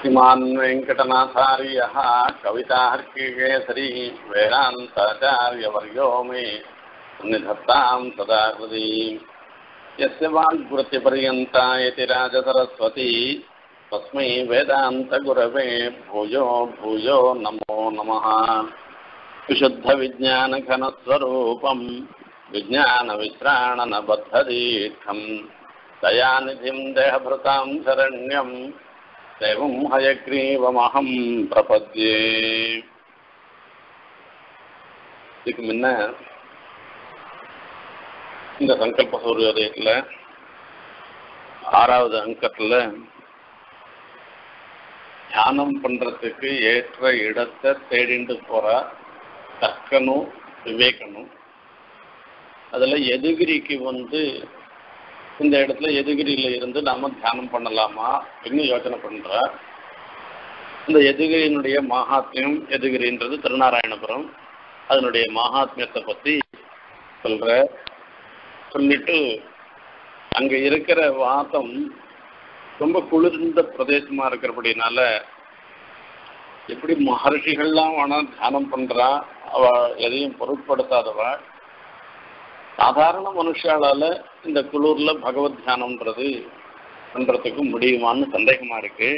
श्रीमान वेंकटनाथार्य कविताहर्षिकेसरी वेदांताचार्यवर्यो मे निधत्तां सदाकृति यस्य वाग्वृत्तिपर्यन्तायतिराज सरस्वती तस्मै वेदान्तगुरवे भूयो भूयो नमो नमः। विशुद्धविज्ञानघनस्वरूपं विज्ञानविश्राणनबद्धदीर्घं दयानिधिं देहभृतां शरण्यं देवं हयग्रीवमहं प्रपद्ये। இதுக்கு முன்ன இந்த சங்கல்ப சூரியோதயத்தில் 6வது அங்கத்தில் தியானம் பண்ணுறதுக்கு ஏற்ற இடத்தை தேடிண்டு போகிற தக்கணும் விவேகணும். அதில் எதுகிரிக்கு வந்து இந்த இடத்துல எதுகிரியில் இருந்து நாம் தியானம் பண்ணலாமா இன்னும் யோசனை பண்ணுறா. இந்த எதுகிரியினுடைய மகாத்மியம், எதுகிரின்றது திருநாராயணபுரம், அதனுடைய மகாத்மியத்தை பற்றி சொல்லிட்டு அங்கே இருக்கிற வாதம் ரொம்ப குளிர்ந்த பிரதேசமாக இருக்கிறபடினால எப்படி மகர்ஷிகள்லாம் ஆனால் தியானம் பண்ணுறா, அவள் எதையும் பொருட்படுத்தாதவா, சாதாரண மனுஷாலால் இந்த குளூரில் பகவத் தியானம்ன்றது பண்ணுறதுக்கு முடியுமான்னு சந்தேகமாக இருக்குது.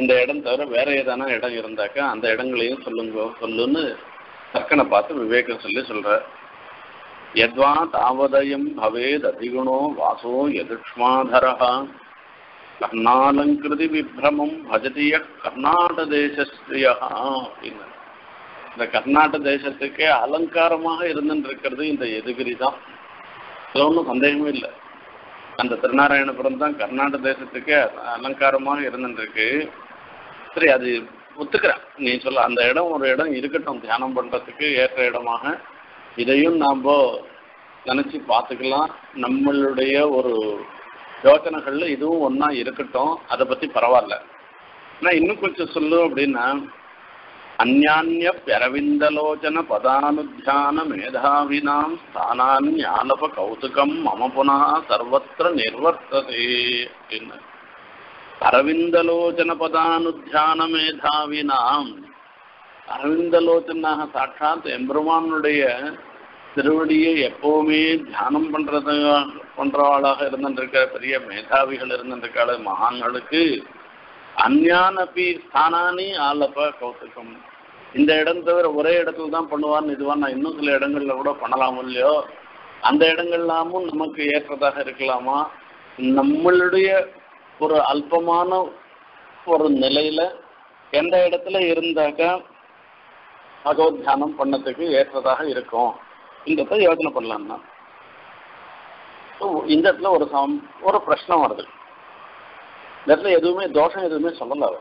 இந்த இடம் தவிர வேறு ஏதான இடம் இருந்தாக்கா அந்த இடங்களையும் சொல்லுன்னு தக்கனை பார்த்து விவேகம் சொல்கிறார். யத்வா தாவதயம் பவேத் அதிகுணோ வாசோ யதுஷ்மாதரஹ கர்ணாலங்கிருதி விப்ரமம் பஜதிய கர்நாடதேசஸ்திரியா அப்படின்னார். இந்த கர்நாடக தேசத்துக்கே அலங்காரமாக இருந்துன்னு இருக்கிறது இந்த எதுகிரி தான். அது ஒன்றும் சந்தேகமே இல்லை. அந்த திருநாராயணபுரம் தான் கர்நாடக தேசத்துக்கே அலங்காரமாக இருந்துருக்கு. சரி, அது ஒத்துக்கிறேன். நீ சொல்ல அந்த இடம் ஒரு இடம் இருக்கட்டும், தியானம் பண்ணுறதுக்கு ஏற்ற இடமாக இதையும் நாம் நினச்சி பார்த்துக்கலாம். நம்மளுடைய ஒரு யோசனைகளில் இதுவும் ஒன்றா இருக்கட்டும், அதை பற்றி பரவாயில்ல. ஆனால் இன்னும் கொஞ்சம் சொல்லு அப்படின்னா அந்யான்யரவிந்தலோச்சன பதானுத்யான மேதாவினாம் ஸ்தானான் ஞானப கௌதுகம் மம புனா சர்வத்திர நிர்வர்த்ததே அப்படின்னு. அரவிந்தலோச்சன பதானுத்யான மேதாவினாம், அரவிந்தலோச்சனாக சாட்சாத் எம்பெருமானுடைய திருவடியை எப்போவுமே தியானம் பண்ணுறவாளாக இருந்துருக்கிற பெரிய மேதாவிகள் இருந்துருக்காள் மகான்களுக்கு அஞ்ஞானபி ஸ்தானானி ஆலப்ப கௌதுகம். இந்த இடம் தவிர ஒரே இடத்துல தான் பண்ணுவார்னு இதுவான் நான் இன்னும் சில இடங்களில் கூட பண்ணலாம் இல்லையோ, அந்த இடங்கள்லாமும் நமக்கு ஏற்றதாக இருக்கலாமா. நம்மளுடைய ஒரு அல்பமான ஒரு நிலையில் எந்த இடத்துல இருந்தாக்கா பகவத் தியானம் பண்ணதுக்கு ஏற்றதாக இருக்கும், இந்த யோசனை பண்ணலாம்னா இந்த இடத்துல ஒரு பிரச்சனை வருது. இந்த இடத்துல எதுவுமே தோஷம் எதுவுமே சொல்லலை.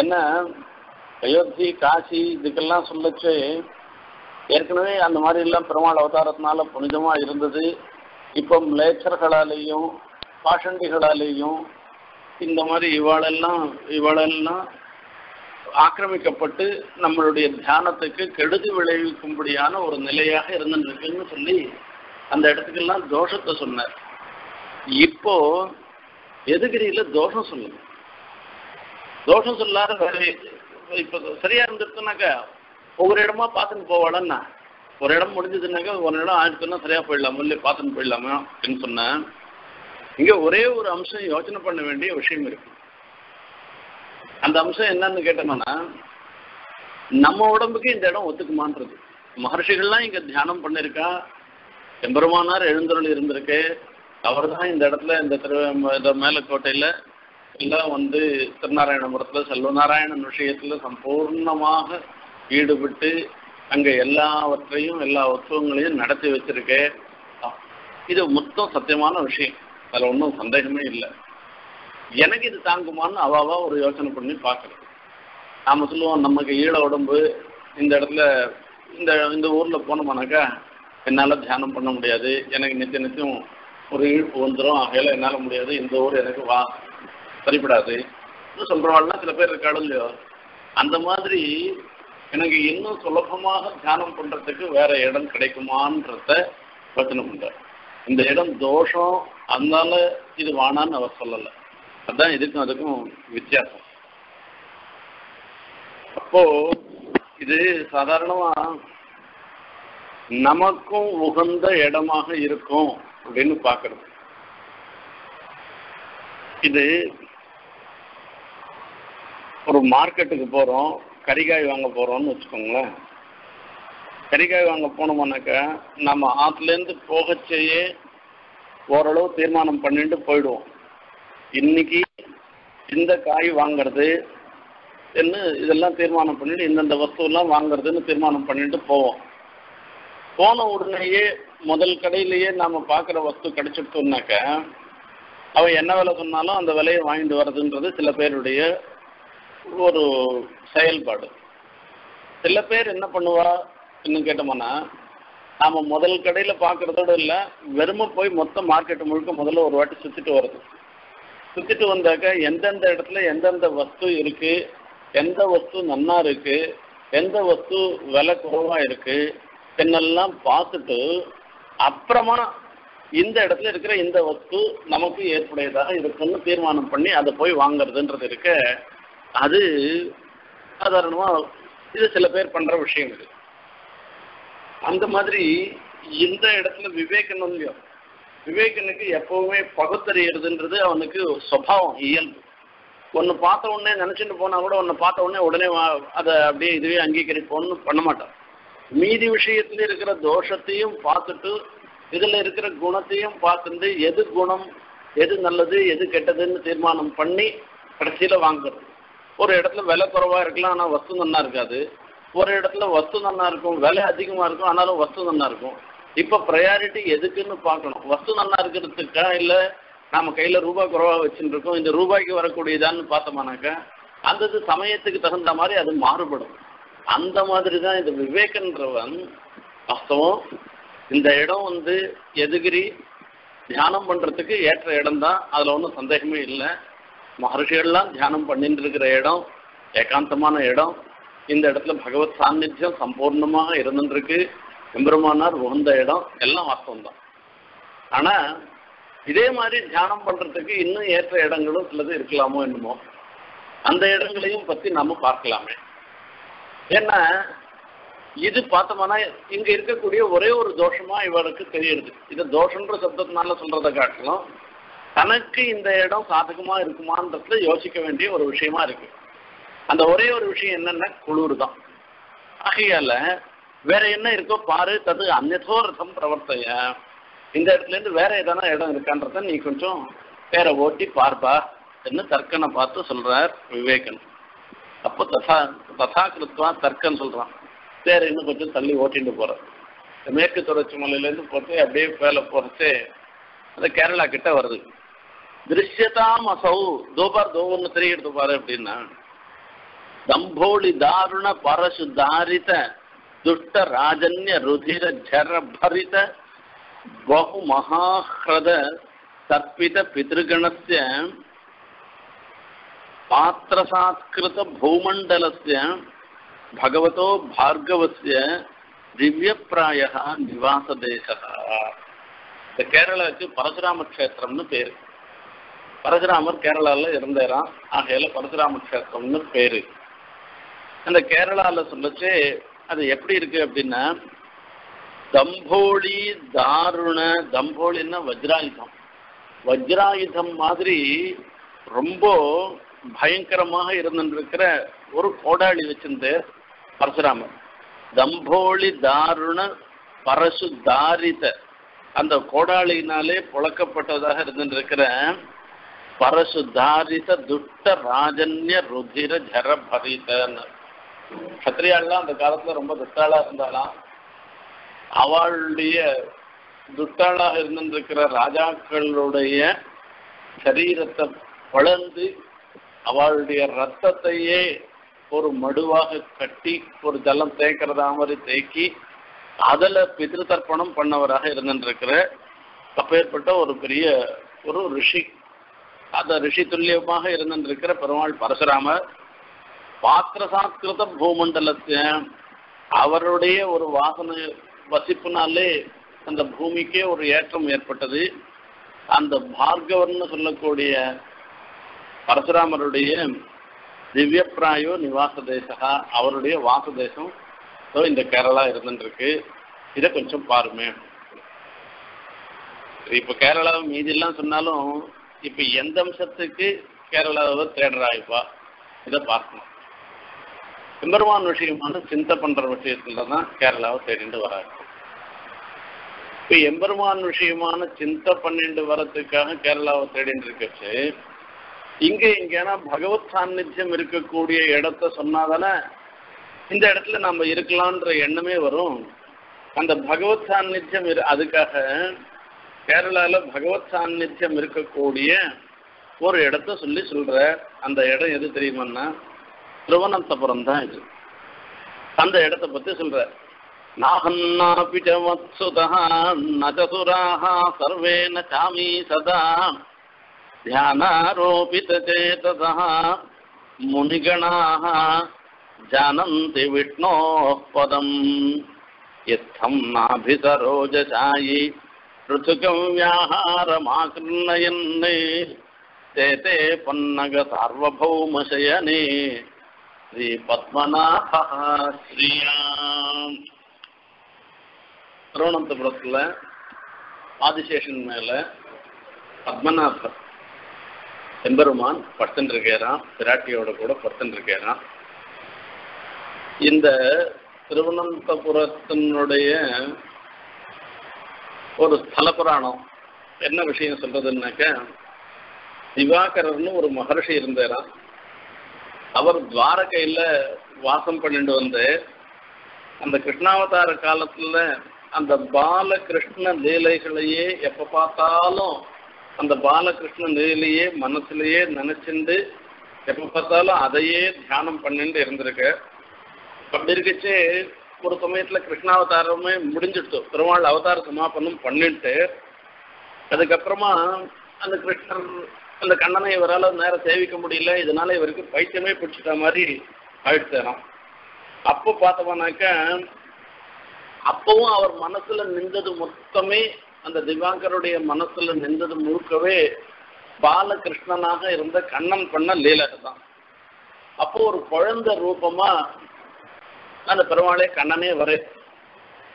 என்ன அயோத்தி காசி இதுக்கெல்லாம் சொல்லச்சு ஏற்கனவே அந்த மாதிரிலாம் பெருமாள் அவதாரத்தினால புனிதமாக இருந்தது. இப்போ லேச்சர்களாலேயும் பாஷண்டிகளாலேயும் இந்த மாதிரி இவாளெல்லாம் ஆக்கிரமிக்கப்பட்டு நம்மளுடைய தியானத்துக்கு கெடுதி விளைவிக்கும்படியான ஒரு நிலையாக இருந்துருக்குன்னு சொல்லி அந்த இடத்துக்கெல்லாம் தோஷத்தை சொன்னார். இப்போ எதுகிரியில் தோஷம் சொல்லுங்க, தோஷம் சொல்லாத இப்போ சரியா இருந்துருக்குனாக்கா ஒவ்வொரு இடமா பார்த்துன்னு போவாளன்னா, ஒரு இடம் முடிஞ்சதுனாக்கா ஒரு இடம் ஆயிடுச்சுன்னா சரியா போயிடலாமோ இல்லை பார்த்துன்னு போயிடலாமோ அப்படின்னு சொன்னேன். இங்கே ஒரே ஒரு அம்சம் யோசனை பண்ண வேண்டிய விஷயம் இருக்கு. அந்த அம்சம் என்னன்னு கேட்டோம்னா நம்ம உடம்புக்கு இந்த இடம் ஒத்துக்குமான்றது. மகர்ஷிகள்லாம் இங்கே தியானம் பண்ணியிருக்கா, எம்பெருமானார் எழுந்தருள் இருந்திருக்கு, அவர் தான் இந்த இடத்துல இந்த மேலக்கோட்டையில் இல்லை வந்து திருநாராயணபுரத்தில் செல்வநாராயணன் விஷயத்தில் சம்பூர்ணமாக ஈடுபட்டு அங்கே எல்லாவற்றையும் எல்லா உற்சவங்களையும் நடத்தி வச்சிருக்கு. இது மொத்தம் சத்தியமான விஷயம், அதில் ஒன்றும் சந்தேகமே இல்லை. எனக்கு இது தாங்குமான்னு அவாவா ஒரு யோசனை பண்ணி பார்க்குறது. நாம் சொல்லுவோம் நமக்கு ஈழ உடம்பு, இந்த இடத்துல இந்த ஊரில் போனோம்னாக்கா என்னால் தியானம் பண்ண முடியாது, எனக்கு நிச்சயம் ஒரு இழுப்பு வந்துடும், ஆகையில் என்னால் முடியாது, இந்த ஊர் எனக்கு சரிப்படாது சொல்கிறவாள்னா சில பேர் இருக்காள் இல்லையோ. அந்த மாதிரி எனக்கு இன்னும் சுலபமாக தியானம் பண்ணுறதுக்கு வேறு இடம் கிடைக்குமான்றத யோசனை பண்ணுறார். இந்த இடம் தோஷம் அதனால இது வானான்னு அவர் சொல்லலை. அதான் இதுக்கும் அதுக்கும் வித்தியாசம். அப்போ இது சாதாரணமா நமக்கும் உகந்த இடமாக இருக்கும் அப்படின்னு பார்க்கறது. இது ஒரு மார்க்கெட்டுக்கு போகிறோம், கறிகாய் வாங்க போகிறோம்னு வச்சுக்கோங்களேன். கறிகாய் வாங்க போனோம்னாக்கா நம்ம ஆற்றுலேருந்து போகச்சேயே ஓரளவு தீர்மானம் பண்ணிட்டு போயிடுவோம். இன்னைக்கு இந்த காய் வாங்கிறது என்ன, இதெல்லாம் தீர்மானம் பண்ணிட்டு இந்தந்த வஸ்துவெல்லாம் வாங்கிறதுன்னு தீர்மானம் பண்ணிட்டு போவோம். போன உடனேயே முதல் கடையிலேயே நாம் பார்க்குற வஸ்து கிடைச்சிட்டோம்னாக்கா அவன் என்ன விலை சொன்னாலும் அந்த விலையை வாங்கிட்டு வர்றதுன்றது சில பேருடைய ஒரு செயல்பாடு. சில பேர் என்ன பண்ணுவா இன்னும் கேட்டோம்னா, நாம் முதல் கடையில் பார்க்குறதோட இல்லை, வெறுமை போய் மொத்த மார்க்கெட்டு முழுக்க முதல்ல ஒரு வாட்டி சுற்றிட்டு வருது. சுற்றிட்டு வந்தாக்க எந்தெந்த இடத்துல எந்தெந்த வஸ்து இருக்குது, எந்த வஸ்து நன்னா இருக்குது, எந்த வஸ்து விலை குறைவாக இருக்குது என்னெல்லாம் பார்த்துட்டு அப்புறமா இந்த இடத்துல இருக்கிற இந்த வஸ்து நமக்கு ஏற்புடையதாக இருக்குன்னு தீர்மானம் பண்ணி அதை போய் வாங்கிறதுன்றது இருக்க, அது சாதாரணமாக இது சில பேர் பண்ணுற விஷயம். இது அந்த மாதிரி இந்த இடத்துல விவேகன் இல்லையோ, விவேகனுக்கு எப்பவுமே பகுத்தறியறதுன்றது அவனுக்கு சுபாவம், இயல்பு. ஒன்று பார்த்த உடனே நினச்சிட்டு போனால் கூட ஒன்று பார்த்த உடனே அதை அப்படியே இதுவே அங்கீகரிப்போன்னு பண்ண மாட்டான். மீதி விஷயத்துல இருக்கிற தோஷத்தையும் பார்த்துட்டு இதில் இருக்கிற குணத்தையும் பார்த்துட்டு எது குணம் எது நல்லது எது கெட்டதுன்னு தீர்மானம் பண்ணி கடைசியில் வாங்குறது. ஒரு இடத்துல விலை குறைவாக இருக்கலாம், ஆனால் வஸ்து நல்லா இருக்காது. ஒரு இடத்துல வஸ்து நல்லா இருக்கும், விலை அதிகமாக இருக்கும், ஆனாலும் வஸ்து நல்லா இருக்கும். இப்போ ப்ரையாரிட்டி எதுக்குன்னு பார்க்கணும். வஸ்து நல்லா இருக்கிறதுக்கா, இல்லை நம்ம கையில் ரூபாய் குறைவாக வச்சுட்டு இருக்கோம், இந்த ரூபாய்க்கு வரக்கூடியதான்னு பார்த்தோம்னாக்கா அந்த சமயத்துக்கு தகுந்த மாதிரி அது மாறுபடும். அந்த மாதிரி தான் இது விவேகன்றவன். வாஸ்தவம் இந்த இடம் எதுகிரி தியானம் பண்ணுறதுக்கு ஏற்ற இடம்தான், அதில் ஒன்றும் சந்தேகமே இல்லை. மகர்ஷிகள்லாம் தியானம் பண்ணிட்டு இருக்கிற இடம், ஏகாந்தமான இடம். இந்த இடத்துல பகவத் சாநித்தியம் சம்பூர்ணமாக இருந்துருக்கு, எம்பெருமானார் உகந்த இடம், எல்லாம் வாஸ்தவம்தான். ஆனால் இதே மாதிரி தியானம் பண்ணுறதுக்கு இன்னும் ஏற்ற இடங்களும் சிலது இருக்கலாமோ என்னமோ, அந்த இடங்களையும் பற்றி நாம் பார்க்கலாமே. ஏன்னா இது பார்த்தோம்னா இங்க இருக்கக்கூடிய ஒரே ஒரு தோஷமா இவருக்கு தெரியுது. இது தோஷன்ற சப்தத்தினால சொல்றதை காட்டிலும் தனக்கு இந்த இடம் சாதகமா இருக்குமான்றதுல யோசிக்க வேண்டிய ஒரு விஷயமா இருக்கு. அந்த ஒரே ஒரு விஷயம் என்னன்னா குளிர் தான். ஆகையால வேற என்ன இருக்கோ பாரு, தது அந்நோ ரசம் பிரவர்த்தைய. இந்த இடத்துல இருந்து வேற ஏதான இடம் இருக்கான்றத நீ கொஞ்சம் வேற ஓட்டி பார்ப்பா என்று தர்க்கனை பார்த்து சொல்றார் விவேகன். அப்போ ததா கிருத்வா தர்க்கன்னு சொல்கிறான். வேறு இன்னும் கொஞ்சம் தள்ளி ஓட்டிட்டு போகிறார். மேற்கு தொடர்ச்சி மலையிலேருந்து போட்டு அப்படியே மேலே போகிறச்சே அந்த கேரளா கிட்ட வருது. திருஷ்யதாம் அசௌ தோபார் தோவன்னு தெரிய எடுத்து பாரு அப்படின்னா, தம்போலி தாருண பரசு தாரித துஷ்ட ராஜன்ய ருதிர ஜரபரித பகு மகாஹ்ரத தர்ப்பித பித்ருகணஸ்ய பாத்திரசாத்கிருத பூமண்டலஸ்ய பகவதோ பார்கவஸ்ய திவ்யப்ராய நிவாச தேசா. இந்த கேரளாவுக்கு பரசுராம க்ஷேத்திரம்னு பேர். பரசுராமர் கேரளாவில் இருந்தாராம், ஆகையில பரசுராம க்ஷேத்திரம்னு பேர். அந்த கேரளாவில் சொல்லச்சு அது எப்படி இருக்கு அப்படின்னா, தம்போலி தாருண, தம்போலின்னா வஜ்ராயுதம், வஜ்ராயுதம் மாதிரி ரொம்ப பயங்கரமாக இருந்துருக்கிற ஒரு கோடாளி வச்சிருந்த பரசுராமர். தம்போலி தாருண பரசு தாரித, அந்த கோடாளியினாலே புழக்கப்பட்டதாக இருந்துருக்கிற பரசு தாரித துஷ்ட ராஜன்ய ருதிர ஜரபரிதன்னு. கத்திரியாள்லாம் அந்த காலத்தில் ரொம்ப துஷ்டாளா இருந்தாலாம். அவளுடைய துஷ்டாளாக இருந்துருக்கிற ராஜாக்களுடைய சரீரத்தை வளர்ந்து அவளுடைய ரத்தத்தையே ஒரு மடுவாக கட்டி ஒரு ஜலம் தேய்க்கிறதா மாதிரி தேக்கி அதில் பித்ருதர்ப்பணம் பண்ணவராக இருந்துருக்கிற அப்பேற்பட்ட ஒரு பெரிய ஒரு ரிஷி. அந்த ரிஷி துல்லியமாக இருந்துருக்கிற பெருமாள் பரசுராமர் பாத்திரசாத்கிருத பூமண்டலத்தை, அவருடைய ஒரு வாசனை வசிப்புனாலே அந்த பூமிக்கே ஒரு ஏற்றம் ஏற்பட்டது. அந்த பார்கவர்னு சொல்லக்கூடிய பரசுராமருடைய திவ்யப்ராயோ நிவாச தேசகா அவருடைய வாசதேசம் இந்த கேரளா இருந்துருக்கு. இதை கொஞ்சம் பாருமே. இப்போ கேரளா மீதியெல்லாம் சொன்னாலும் இப்போ எந்த அம்சத்துக்கு கேரளாவை தேடுறாய்ப்பா இதை பார்க்கணும். எம்பெருமான் விஷயமான சிந்தை பண்ணுற விஷயத்துல தான் கேரளாவை தேடிட்டு வராங்க. இப்போ எம்பெருமான் விஷயமான சிந்தை பண்ணிட்டு வர்றதுக்காக கேரளாவை தேடிட்டு இருக்கச்சு இங்கே எங்கேனா பகவத் சாநித்தியம் இருக்கக்கூடிய இடத்த சொன்னாதானே இந்த இடத்துல நம்ம இருக்கலான்ற எண்ணமே வரும். அந்த பகவத் சாநித்தியம் அதுக்காக கேரளாவில் பகவத் சாநித்தியம் இருக்கக்கூடிய ஒரு இடத்த சொல்கிற அந்த இடம் எது தெரியுமான்னா திருவனந்தபுரம் தான் இது. அந்த இடத்த பற்றி சொல்கிற நாகன்னாபி வத்சுதா நசுராஹ சர்வே நாமி சதா ध्यानारोपितचेतसः मुनिगणाः जानन्ति विष्णोः पदं यत्थं नाभिसरोजसायि ऋतुकं व्याहारमाकृण्यन् तेते पन्नग सार्वभौमशयने श्रीपद्मनाभः श्रीयाम् திருவனந்தபுரத்தில் ஆதிசேஷன் மேலே பத்மநாபர் எம்பெருமான் படுத்துருக்கிறான். பிராட்டியோட கூட படுத்துருக்கிறான். இந்த திருவனந்தபுரத்தினுடைய ஒரு ஸ்தல புராணம் என்ன விஷயம் சொல்றதுன்னாக்க திவாகரர்னு ஒரு மகர்ஷி இருந்தாராம். அவர் துவாரகையில் வாசம் பண்ணிட்டு வந்து அந்த கிருஷ்ணாவதார காலத்தில் அந்த பாலகிருஷ்ண லீலைகளையே எப்போ பார்த்தாலும் அந்த பாலகிருஷ்ணன் நிலையிலேயே மனசுலேயே நினைச்சுண்டு எப்போ பார்த்தாலும் அதையே தியானம் பண்ணிட்டு இருந்திருக்கு. அப்படி இருக்கச்சு ஒரு சமயத்தில் கிருஷ்ணாவதாரமே முடிஞ்சிடுச்சு. பெருமாள் அவதார சமாபனம் பண்ணிட்டு அதுக்கப்புறமா அந்த கிருஷ்ணர் அந்த கண்ணனை இவரால் நேரம் சேவிக்க முடியல. இதனால இவருக்கு பைத்தியமே பிடிச்சிட்ட மாதிரி ஆயிடுச்சாராம். அப்போ பார்த்தோம்னாக்க அப்பவும் அவர் மனசில் நின்றது மொத்தமே அந்த திவாகருடைய மனசுல நின்றது முழுக்கவே பாலகிருஷ்ணனாக இருந்த கண்ணன் பண்ண லீலகை தான். அப்போ ஒரு குழந்தை ரூபமா அந்த பெருமாளே கண்ணனே வரு.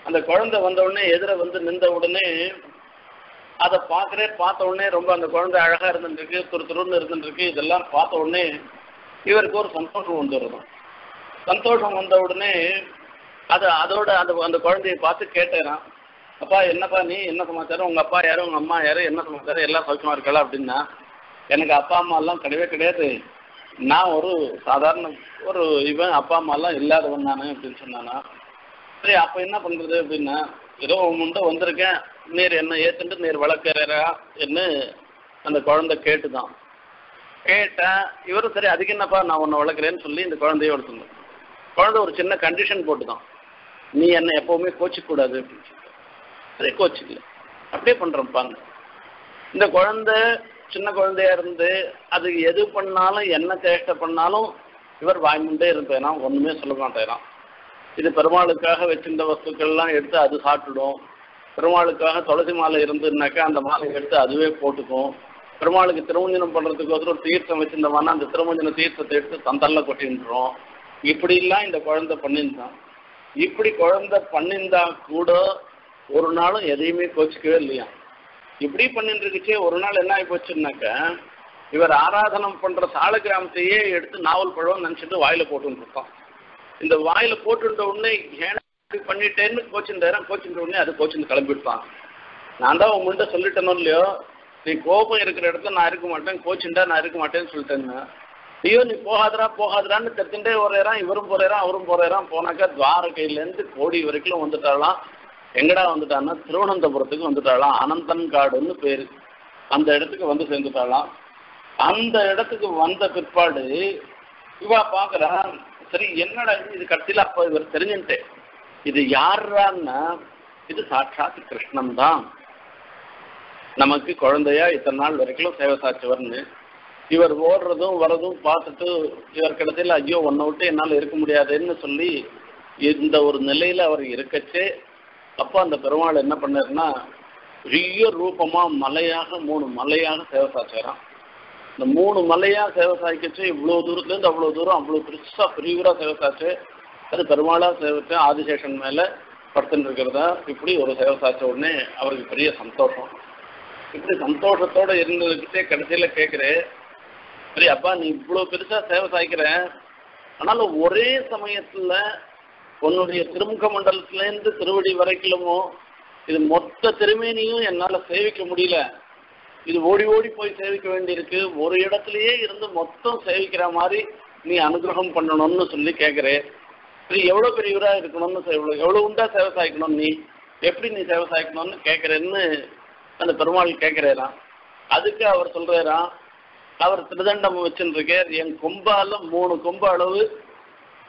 அந்த குழந்தை வந்த உடனே எதிர வந்து நின்ற உடனே அதை பார்த்த உடனே ரொம்ப அந்த குழந்தை அழகா இருந்துருக்கு, துருத்துருன்னு இருந்துருக்கு. இதெல்லாம் பார்த்த உடனே இவருக்கு ஒரு சந்தோஷம் வந்துடும். சந்தோஷம் வந்த உடனே அதோட அந்த குழந்தையை பார்த்து கேட்டேறான், அப்பா என்னப்பா நீ என்ன சமாச்சாரம், உங்கள் அப்பா யாரும் உங்கள் அம்மா யாரும் என்ன சமாச்சாரம், எல்லாம் சௌக்கியமாக இருக்கலாம் அப்படின்னா, எனக்கு அப்பா அம்மாலாம் கிடையவே கிடையாது, நான் ஒரு சாதாரண ஒரு இவன் அப்பா அம்மாலாம் இல்லாதவன் நான் அப்படின்னு சொன்னானா. சரி அப்போ என்ன பண்ணுறது அப்படின்னா, ஏதோ உண்டு வந்திருக்கேன், நீர் என்ன ஏற்றுட்டு நீர் வளர்க்குறா என்று அந்த குழந்தை கேட்டுதான் கேட்டேன். இவரும் சரி அதுக்கு என்னப்பா நான் உன்னை வளர்க்குறேன்னு சொல்லி இந்த குழந்தைய வளர்த்துருந்தேன். குழந்தை ஒரு சின்ன கண்டிஷன் போட்டுதான், நீ என்னை எப்போவுமே கோச்சிக்கூடாது அப்படின்னு. அதே கோச்சிக்கல அப்படியே பண்ணுறப்பாங்க. இந்த குழந்தை சின்ன குழந்தையா இருந்து அது எது பண்ணாலும் என்ன சேஷ்டை பண்ணாலும் இவர் வாய்மண்டே இருப்பேனா, ஒன்றுமே சொல்ல மாட்டேனா. இது பெருமாளுக்காக வச்சிருந்த வஸ்துக்கள்லாம் எடுத்து அது சாப்பிட்டுடும். பெருமாளுக்காக துளசி மாலை இருந்துன்னாக்கா அந்த மாலை எடுத்து அதுவே போட்டுக்கும். பெருமாளுக்கு திருமஞ்சனம் பண்ணுறதுக்கோசரம் ஒரு தீர்த்தம் வச்சுருந்தவானா அந்த திருமஞ்சன தீர்த்தத்தை எடுத்து தந்தல்ல கொட்டின்றோம். இப்படிலாம் இந்த குழந்தை பண்ணியிருந்தான். இப்படி குழந்தை பண்ணியிருந்தா கூட ஒரு நாளும் எதையுமே கோச்சிக்கவே இல்லையா. இப்படி பண்ணிட்டு இருக்குச்சே. ஒரு நாள் என்ன ஆகி போச்சுன்னாக்க இவர் ஆராதனம் பண்ற சால கிராமத்தையே எடுத்து நாவல் பழம் நினைச்சிட்டு வாயில போட்டுன்னு இருப்பான். இந்த வாயில போட்டுட்ட உடனே ஏன்னா இப்படி பண்ணிட்டேன்னு கோச்சின்றாரன். கோச்சின்ற உடனே அது கோச்சின்னு கிளம்பிடுப்பான். நான் தான் உங்கள்கிட்ட சொல்லிட்டேனோ இல்லையோ, நீ கோபம் இருக்கிற இடத்துல நான் இருக்க மாட்டேன், கோச்சின்டா நான் இருக்க மாட்டேன்னு சொல்லிட்டேன்னா, ஐயோ நீ போகாதரான்னு தெரிஞ்சுட்டே ஒரேறான். இவரும் போறேறான் அவரும் போறேறான். போனாக்கா துவாரகையிலேருந்து கோடி வரைக்கும் வந்துட்டாலாம். எங்கடா வந்துட்டான்னா திருவனந்தபுரத்துக்கு வந்துட்டாலாம். அனந்தன் காடுன்னு பேரு. அந்த இடத்துக்கு வந்து சேர்ந்துட்டாலாம். அந்த இடத்துக்கு வந்த பிற்பாடு இவா பார்க்குறா, சரி என்னடா இது கடைசியில் அப்போ இவர் தெரிஞ்சுட்டே இது யாருறான்னா இது சாட்சாத் கிருஷ்ணன் தான் நமக்கு குழந்தையா இத்தனை நாள் வரைக்கும் சேவை சாச்சவர்னு. இவர் ஓடுறதும் வரதும் பார்த்துட்டு இவர் கடைசியில் ஐயோ ஒன்றை விட்டு என்னால் இருக்க முடியாதுன்னு சொல்லி இந்த ஒரு நிலையில் அவர் இருக்கச்சே. அப்போ அந்த பெருமாள் என்ன பண்ணாருன்னா பெரிய ரூபமாக மலையாக மூணு மலையாக சேவை சாச்சாராம். இந்த மூணு மலையா சேவை சாய்க்கச்சு. இவ்வளோ தூரத்துலேருந்து அவ்வளோ தூரம் அவ்வளோ பெருசாக பிரிவராக சேவை சாய்ச்சு. அது பெருமாளாக சேவைச்சு ஆதிசேஷன் மேலே படுத்துட்டு இருக்கிறதா. இப்படி ஒரு சேவை சாய்ச்ச உடனே அவருக்கு பெரிய சந்தோஷம். இப்படி சந்தோஷத்தோடு இருந்ததுக்கிட்டே கடைசியில் கேட்குறேன், சரி அப்பா நீ இவ்வளோ பெருசாக சேவை சாய்க்கிற, ஆனாலும் ஒரே சமயத்தில் உன்னுடைய திருமுக மண்டலத்துலேருந்து திருவடி வரைக்கிலுமோ இது மொத்த திருமேனியும் என்னால் சேவிக்க முடியல, இது ஓடி ஓடி போய் சேவிக்க வேண்டியிருக்கு, ஒரு இடத்துலையே இருந்து மொத்தம் சேவிக்கிற மாதிரி நீ அனுகிரகம் பண்ணணும்னு சொல்லி கேட்குறேன். சரி எவ்வளோ பெரியவராக இருக்கணும்னு எவ்வளோ உண்டா சேவை சாய்க்கணும், நீ எப்படி நீ சேவை சாய்க்கணும்னு கேட்குறேன்னு அந்த பெருமாள் கேட்குறேரா. அதுக்கு அவர் சொல்கிறாரா, அவர் திருதண்டம் வச்சுருக்கார், என் கொம்பால் 3 கொம்பு அளவு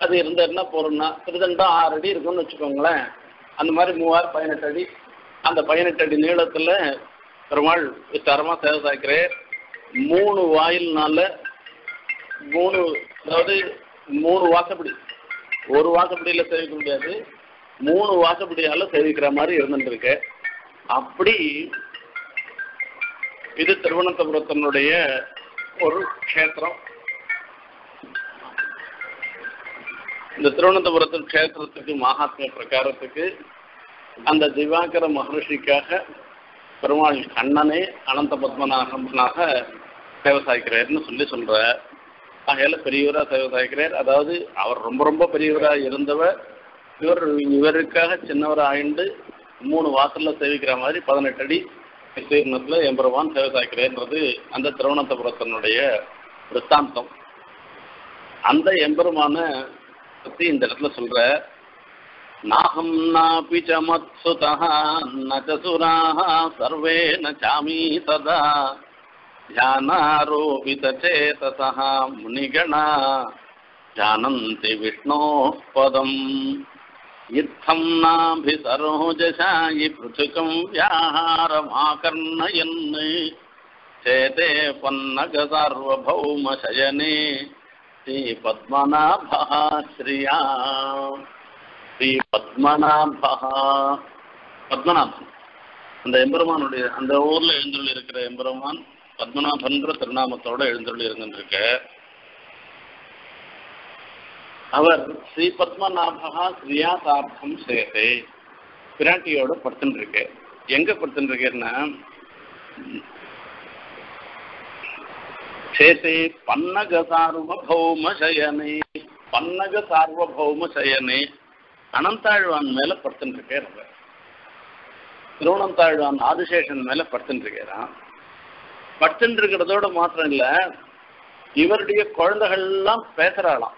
அது இருந்தாருன்னா போகிறோம்னா திருதண்டம் 6 அடி இருக்குன்னு வச்சுக்கோங்களேன். அந்த மாதிரி 3000 18 அடி, அந்த 18 அடி நீளத்தில் பெருமாள் விசாரமாக சேவை சாய்க்கிறார். 3 வாயில்னால 3 அதாவது 3 வாசப்படி, ஒரு வாசப்படியில் சேவிக்க முடியாது, 3 வாசப்படியால் சேவிக்கிற மாதிரி இருந்துருக்கு. அப்படி இது திருவனந்தபுரத்தினுடைய ஒரு க்ஷேத்திரம். இந்த திருவனந்தபுரத்தின் க்ஷேத்திரத்துக்கு மகாத்மிய பிரகாரத்துக்கு அந்த திவாகர மகரிஷிக்காக பெருமாள் கண்ணனே அனந்த பத்மநாபனாக சேவை சாய்க்கிறார்னு சொல்லி சொல்கிறார். ஆகையில பெரியவராக சேவை சாய்க்கிறார். அதாவது அவர் ரொம்ப ரொம்ப பெரியவராக இருந்தவர், இவருக்காக சின்னவர் ஆயிண்டு 3 வாசலில் சேவிக்கிற மாதிரி 18 அடி விசீர்ணத்தில் எம்பெருமான் சேவை சாய்க்கிறார்ன்றது அந்த திருவனந்தபுரத்தினுடைய விற்த்தாந்தம். அந்த எம்பெருமான பற்றி இந்த இடத்துல சொல்கிற, நாஹம் நாபி ச மத்சுதா ந ச சுராஹ சர்வே ந சாமி சதா த்யானாரோபித சேதசா முனிகணா ஜானந்தி விஷ்ணோஹ் பதம் இத்தம் நாபி சரோஜசாயி பிருதுகம் வியாஹாரமாகர்ணயன் சேதே பன்னக சர்வபௌம சயனே ஸ்ரீ பத்மநாபா ஸ்ரீயா ஸ்ரீ பத்மநாபா. பத்மநாபன் அந்த எம்பெருமானுடைய அந்த ஊரில் எழுந்தொள்ளி இருக்கிற எம்பெருமான் பத்மநாபன்ற திருநாமத்தோடு எழுந்தொள்ளி இருந்துருக்க. அவர் ஸ்ரீ பத்மநாபா ஸ்ரீயா சார்த்தம் சேதை பிராட்டியோட படுத்துட்டுருக்கு. எங்கே படுத்துட்டுருக்கேன்னா சேதே பன்னக சார்வபௌம சயனே, பன்னக சார்வபௌம சயனே அனந்தாழ்வான் மேல படுத்துட்டுருக்கே. திருவனந்தாழ்வான் ஆதிசேஷன் மேல படுத்துட்டுருக்காரான். படுத்துட்டுருக்கிறதோட மாத்திரம் இல்லை, இவருடைய குழந்தைகள்லாம் பேசுகிறாளாம்.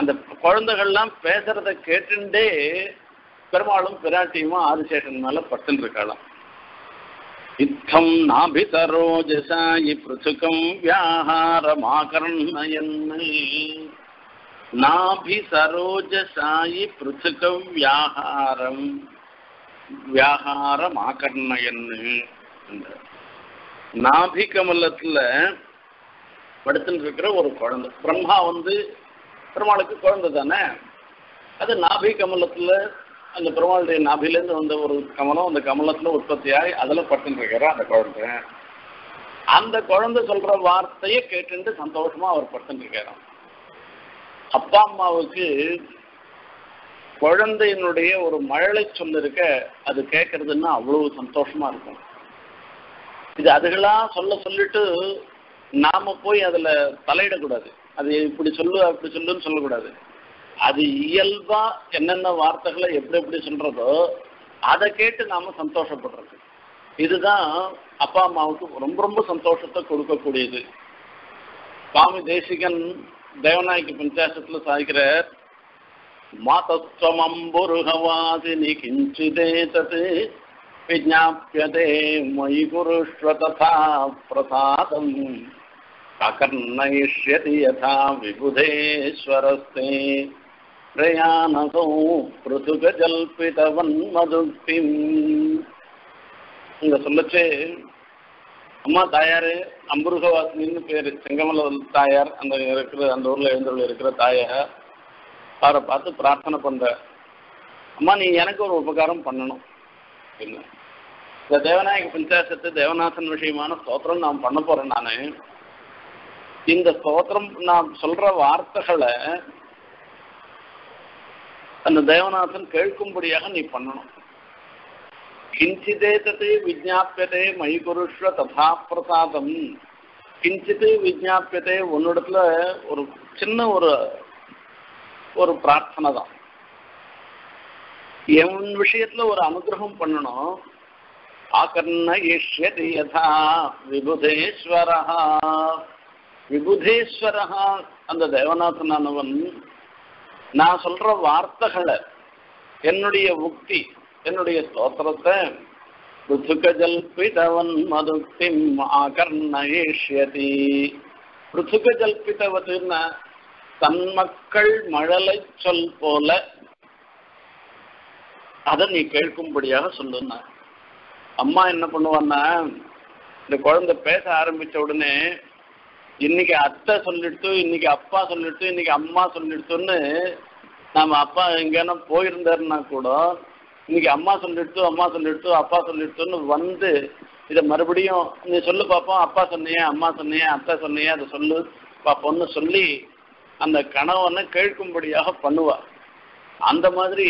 அந்த குழந்தைகள்லாம் பேசுறத கேட்டுண்டே பெருமாளும் பிராட்டியுமா ஆதிசேஷன் மேல படுத்துட்டுருக்காளாம். இத்தம் நாபிதரோஜசாயி பிருதுகம் வியாஹாரமாகர்ணயன் நாபி சரோஜசாயி பிருதுகம் வியாஹாரம் வியாஹாரம் ஆகர்ணயன். நாபி கமலத்தில் படுத்துட்டு இருக்கிற ஒரு குழந்தை, பிரம்மா வந்து பெருமாளுக்கு குழந்தை தானே, அது நாபி கமலத்தில் அந்த பெருமாளுடைய நாபிலேருந்து வந்த ஒரு கமலம், அந்த கமலத்தில் உற்பத்தியாகி அதில் படுத்துட்டு இருக்கிற அந்த குழந்தை, அந்த குழந்தை சொல்கிற வார்த்தையை கேட்டுட்டு சந்தோஷமாக அவர் படுத்துட்டு இருக்கிறார். அப்பா அம்மாவுக்கு குழந்தையினுடைய ஒரு மழலை சொல்லிருக்க அது கேட்கறதுன்னா அவ்வளவு சந்தோஷமா இருக்கும். இது அதுகளாக சொல்லிட்டு நாம போய் அதில் தலையிடக்கூடாது, அது இப்படி சொல்லு அப்படி சொல்லுன்னு சொல்லக்கூடாது. அது இயல்பா என்னென்ன வார்த்தைகளை எப்படி எப்படி சொல்றதோ அதை கேட்டு நாம சந்தோஷப்படுறது. இதுதான் அப்பா அம்மாவுக்கு ரொம்ப ரொம்ப சந்தோஷத்தை கொடுக்கக்கூடியது. சுவாமி தேசிகன் தேவநாயகி பஞ்சாசத்தில் சாய்க்கிறார். மாதத்வமம்புருகவாசினி கிஞ்சிதே தது விஜாப்யதே மயி குருஷ்வ ததா பிரசாதம் அகர்ணயிஷ்யதி யதா விபுதேஸ்வரஸ்தே பிரயாணசோ பிருதுகஜல்பிதவன் மதுக்திம். இங்கே சொல்லச்சே அம்மா தாயார் அம்புருகவாசினின்னு பேர், செங்கமல தாயார் அந்த இருக்கிற அந்த ஊரில் எழுந்துள்ள இருக்கிற தாயார். அவரை பார்த்து பிரார்த்தனை பண்ணுற, அம்மா நீ எனக்கு ஒரு உபகாரம் பண்ணணும் அப்படின்னு. இந்த தேவநாயக பஞ்சாசத்து தேவநாசன் விஷயமான ஸ்தோத்திரம் நான் பண்ண போகிறேன். நான் இந்த ஸ்தோத்திரம் நாம் சொல்ற வார்த்தைகளை அந்த தேவநாதன் கேட்கும்படியாக நீ பண்ணணும். கிஞ்சிதேதே விஜாபியதே மயிகுருஷ்வ ததா பிரசாதம். கிஞ்சிதே விஜாபியதே உன்னிடத்துல ஒரு சின்ன ஒரு ஒரு பிரார்த்தனை தான். என் விஷயத்துல ஒரு அனுகிரகம் பண்ணணும். ஆகர்ணயிஷ்யதி யதா விபுதேஸ்வரஹ. விபுதேஸ்வரஹ அந்த தேவநாதனானவன் நான் சொல்ற வார்த்தைகளை என்னுடைய உக்தி என்னுடைய ஸ்தோத்திரத்தை பிருத்துகஜல்பிதவன் மதுக்திம் ஆகர்ணயிஷ்யதி. பிருத்துகஜல்பிதவதுன்னா தன் மக்கள் மழலை சொல் போல அதை நீ கேட்கும்படியாக சொல்லுன்னா. அம்மா என்ன பண்ணுவான்னா, இந்த குழந்தை பேச ஆரம்பித்த உடனே இன்னைக்கு அத்தை சொல்லிடுத்து, இன்னைக்கு அப்பா சொல்லிடுத்து, இன்னைக்கு அம்மா சொல்லிடுத்துன்னு, நம்ம அப்பா எங்கேனா போயிருந்தாருன்னா கூட இன்னைக்கு அம்மா சொல்லிடுத்து அம்மா சொல்லிடுத்து அப்பா சொல்லிடுத்துன்னு வந்து இதை மறுபடியும் நீ சொல்லு பார்ப்போம், அப்பா சொன்னியே அம்மா சொன்னியே அத்தை சொன்னியே அதை சொல்லு பார்ப்போம்னு சொல்லி அந்த கணவனை கேட்கும்படியாக பண்ணுவா. அந்த மாதிரி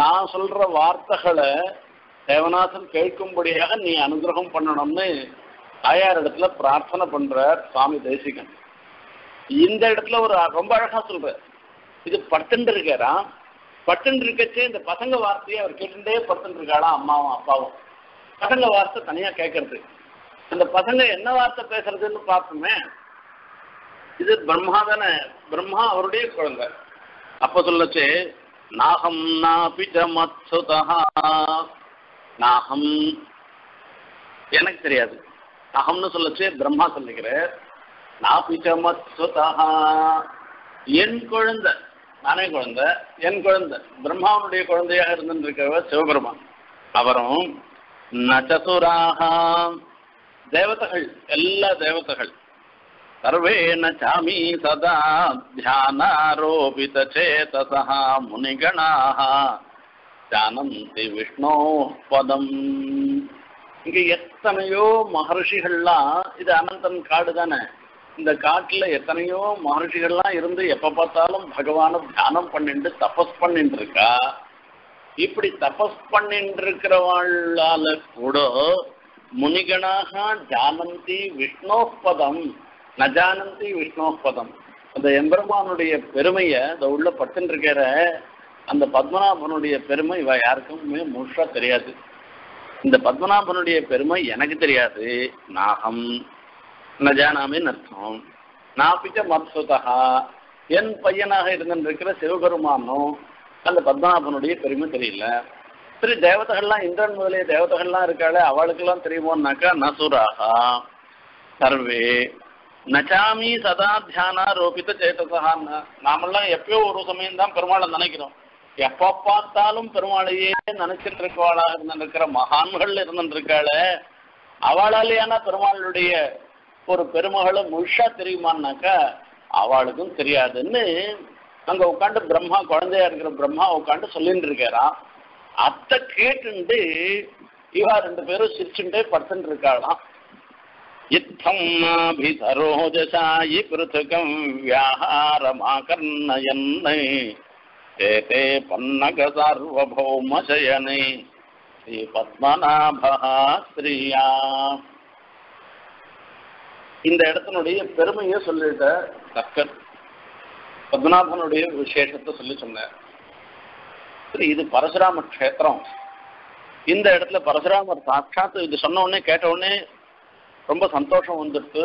நான் சொல்கிற வார்த்தைகளை தேவநாதன் கேட்கும்படியாக நீ அனுகிரகம் பண்ணணும்னு ஆயார் இடத்துல பிரார்த்தனை பண்றார் சுவாமி தேசிகன். இந்த இடத்துல ஒரு ரொம்ப அழகா சொல்றார். இது பட்டுண்டு இருக்காரா, பட்டுண்டு இருக்கச்சே இந்த பசங்க வார்த்தையை அவர் கேட்டுட்டே படுத்துட்டு இருக்காளா. அம்மாவும் அப்பாவும் பசங்க வார்த்தை தனியா கேட்கறது, அந்த பசங்க என்ன வார்த்தை பேசுறதுன்னு பார்ப்போமே. இது பிரம்மா தானே, பிரம்மா அவருடைய குழந்தை. அப்ப சொல்லச்சு நாகம் நாபிச்சமத்சுதா. நாகம் எனக்கு தெரியாது, அகம்னு சொல்லச்சு பிரம்மா சொல்லிக்கிறேன். நாபிச்சமத்சுதா என் குழந்தை, நானே குழந்தை, என் குழந்தை பிரம்மாவனுடைய குழந்தையாக இருந்திருக்கிற சிவபெருமான். அவரும் நச்சசுராக தேவதைகள், எல்லா தேவதைகள் சர்வே நாமி சதா தியானாரோபிதசேதசா முனிகணாஹ ஜானந்தி விஷ்ணோ பதம். இங்க எத்தனையோ மகர்ஷிகள்லாம், இது அனந்தன் காடு தானே, இந்த காட்டுல எத்தனையோ மகர்ஷிகள்லாம் இருந்து எப்ப பார்த்தாலும் பகவான தியானம் பண்ணிட்டு தபஸ் பண்ணிட்டு இருக்கா. இப்படி தபஸ் பண்ணிட்டு இருக்கிறவாளால கூட முனிகணாக ஜானந்தி விஷ்ணோ பதம், நஜானந்தி விஷ்ணோ பதம், அந்த எம்பெருமானுடைய பெருமையை அதை உள்ள பட்டுன்னு இருக்கிற அந்த பத்மநாபனுடைய பெருமை இவ யாருக்குமே முழுசா தெரியாது. இந்த பத்மநாபனுடைய பெருமை எனக்கு தெரியாது. நாகம் நஜானாமின் அர்த்தம். நாபிச்ச மத்சுதா என் பையனாக இருந்திருக்கிற சிவபெருமானும் அந்த பத்மநாபனுடைய பெருமை தெரியல. சரி, தேவதைகள்லாம் இந்திரன் முதலிய தேவதைகள்லாம் இருக்காளே அவளுக்கெல்லாம் தெரியுமோன்னாக்கா நசுராகா சர்வே நச்சாமி சதா தியானா ரோபித சேதசான்னு. நாமெல்லாம் எப்பயோ ஒரு சமயம் தான் பெருமாளை நினைக்கிறோம். எப்போ பார்த்தாலும் பெருமாளையே நினைச்சிட்டு இருக்கவாளாக இருந்துருக்கிற மகான்கள் இருந்துருக்காள அவளாலேயான பெருமாளுடைய ஒரு பெருமகளும் முழுசா தெரியுமான்னாக்கா அவளுக்கும் தெரியாதுன்னு அங்கே உட்காந்து பிரம்மா, குழந்தையா இருக்கிற பிரம்மா உட்காந்து சொல்லிட்டு இருக்காராம். அத்தை கேட்டுண்டு இவா ரெண்டு பேரும் சிரிச்சுட்டே படுத்துட்டு இருக்காளாம். ரோஜசாயி பிருத்துகம் வியாஹாரமாகர்ணயன்னை சேதே பன்னக சார்வபௌமசயனை ஸ்ரீ பத்மநாபா ஸ்ரீயா. இந்த இடத்தினுடைய பெருமையை சொல்லிட்ட தக்கர் பத்மநாபனுடைய விசேஷத்தை சொல்லி சொன்னார். இது பரசுராம க்ஷேத்திரம். இந்த இடத்துல பரசுராமர் சாட்சாத்து இது சொன்ன உடனே கேட்ட உடனே ரொம்ப சந்தோஷம் வந்துட்டு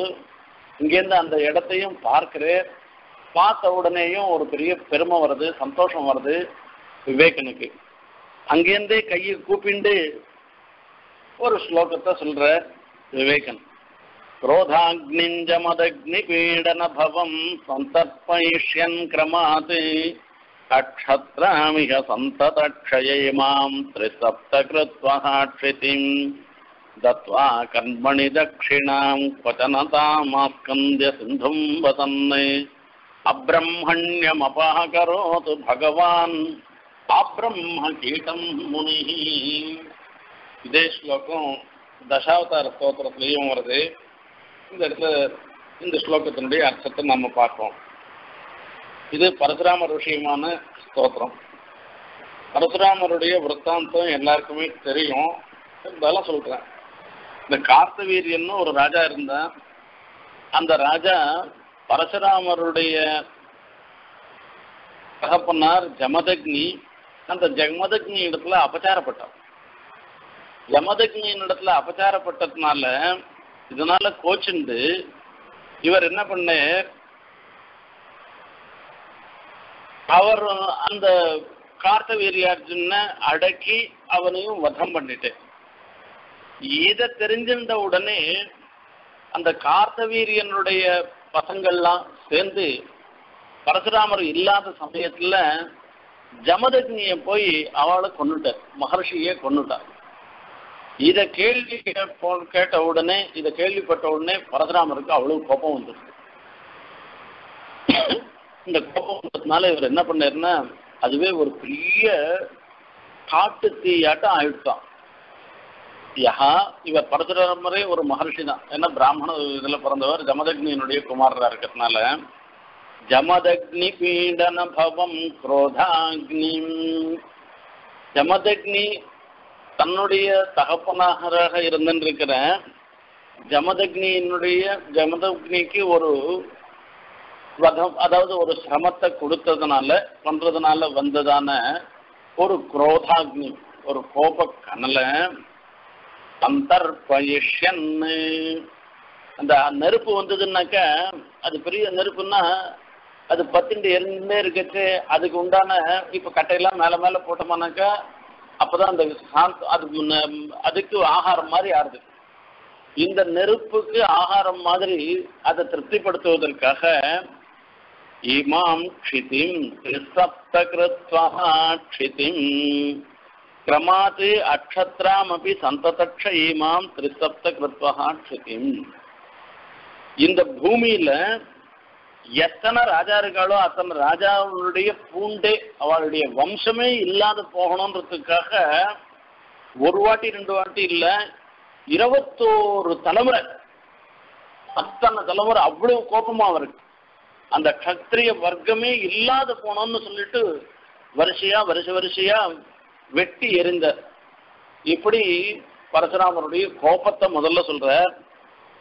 இங்கேருந்து அந்த இடத்தையும் பார்க்கிறேன். பார்த்த உடனேயும் ஒரு பெரிய பெருமை வருது, சந்தோஷம் வருது விவேகனுக்கு. அங்கேருந்தே கையை கூப்பிண்டு ஒரு ஸ்லோகத்தை சொல்ற விவேகன். குரோதாக்னிஞ்ச மதக்னி பீடன பவம் சந்தர்ப்பயிஷ்யன் கிரமாதி அக்ஷத்ராமிக சந்ததக்ஷயை மாம் திரிசப்த கிருத்வஹாட்சிதிம் தத்வா கர்மணி தட்சிணாம் பதனதாமாஸ்கந்த்ய சிந்தும் வதன்னை அப்ரஹ்மண்யம் அபாகரோது பகவான் ஆப்ரஹ்ம கீடம் முனி. இதே ஸ்லோகம் தசாவதார ஸ்தோத்திரத்திலையும் வருது. இந்த இடத்துல இந்த ஸ்லோகத்தினுடைய அர்த்தத்தை நாம பார்ப்போம். இது பரசுராமர் விஷயமான ஸ்தோத்திரம். பரசுராமருடைய விற்த்தாந்தம் எல்லாருக்குமே தெரியும், இருந்தாலும் சொல்கிறேன். இந்த கார்த்தவீரியன்னு ஒரு ராஜா இருந்தான். அந்த ராஜா பரசுராமருடைய தகப்பனார் ஜமதக்னி, அந்த ஜமதக்னி இடத்துல அபச்சாரப்பட்டார். ஜமதக்னியின் இடத்துல அபச்சாரப்பட்டதுனால இதனால கோச்சுண்டு இவர் என்ன பண்ணார், அவர் அந்த கார்த்தவீரியார்ஜுன அடக்கி அவனையும் வதம் பண்ணிட்டு, இதை தெரிஞ்சிருந்த உடனே அந்த கார்த்தவீரியனுடைய பசங்கள்லாம் சேர்ந்து பரசுராமர் இல்லாத சமயத்தில் ஜமதக்னியை போய் அவளை கொண்டுட்டார், மகர்ஷியை கொண்டுட்டார். இதை கேள்விப்பட்ட உடனே பரசுராமருக்கு அவ்வளவு கோபம் வந்துருக்கு. இந்த கோபம் வந்ததுனால இவர் என்ன பண்ணாருன்னா, அதுவே ஒரு பெரிய காட்டு தீயாட்டம் ஆயிடுச்சான். இவர் பரசுராமரே ஒரு மகர்ஷி தான், ஏன்னா பிராமண இதில் பிறந்தவர், ஜமதக்னியினுடைய குமாரராக இருக்கிறதுனால. ஜமதக்னி பீடன பவம் குரோதாக்னி, ஜமதக்னி தன்னுடைய தகப்பனாக இருந்திருக்கிற ஜமதக்னிக்கு ஒரு வதம், அதாவது ஒரு சிரமத்தை பண்றதுனால வந்ததான ஒரு குரோதாக்னி, ஒரு கோப கனலை சந்தர்ப்பயிஷன். அந்த நெருப்பு வந்ததுன்னாக்க, அது பெரிய நெருப்புன்னா அது பத்திண்டு எரிஞ்சுமே இருக்கச்சு, அதுக்கு உண்டான இப்போ கட்டையெல்லாம் மேலே மேலே போட்டோம்னாக்கா அப்போதான் அந்த அதுக்கு ஆகாரம் மாதிரி ஆறுது. இந்த நெருப்புக்கு ஆகாரம் மாதிரி அதை திருப்திப்படுத்துவதற்காக இமாம் க்ஷிதிம் க்ஷிதிம் கிரமாத்து அக்ஷத்ராம் அப்படி சந்ததக்ஷ இமாம் திரிசப்த கிருத்வஹா க்ஷிதிம். இந்த பூமியில எத்தனை ராஜா இருக்காளோ அத்தனை ராஜாவுடைய பூண்டே அவளுடைய வம்சமே இல்லாத போகணுன்றதுக்காக ஒரு வாட்டி ரெண்டு வாட்டி இல்லை, 21 தலைமுறை, அத்தனை தலைமுறை அவ்வளவு கோபமா இருக்கு. அந்த கத்திரிய வர்க்கமே இல்லாத போனோம்னு சொல்லிட்டு வருஷ வருஷையா வெட்டி எறிந்த. இப்படி பரசுராமருடைய கோபத்தை முதல்ல சொல்ற.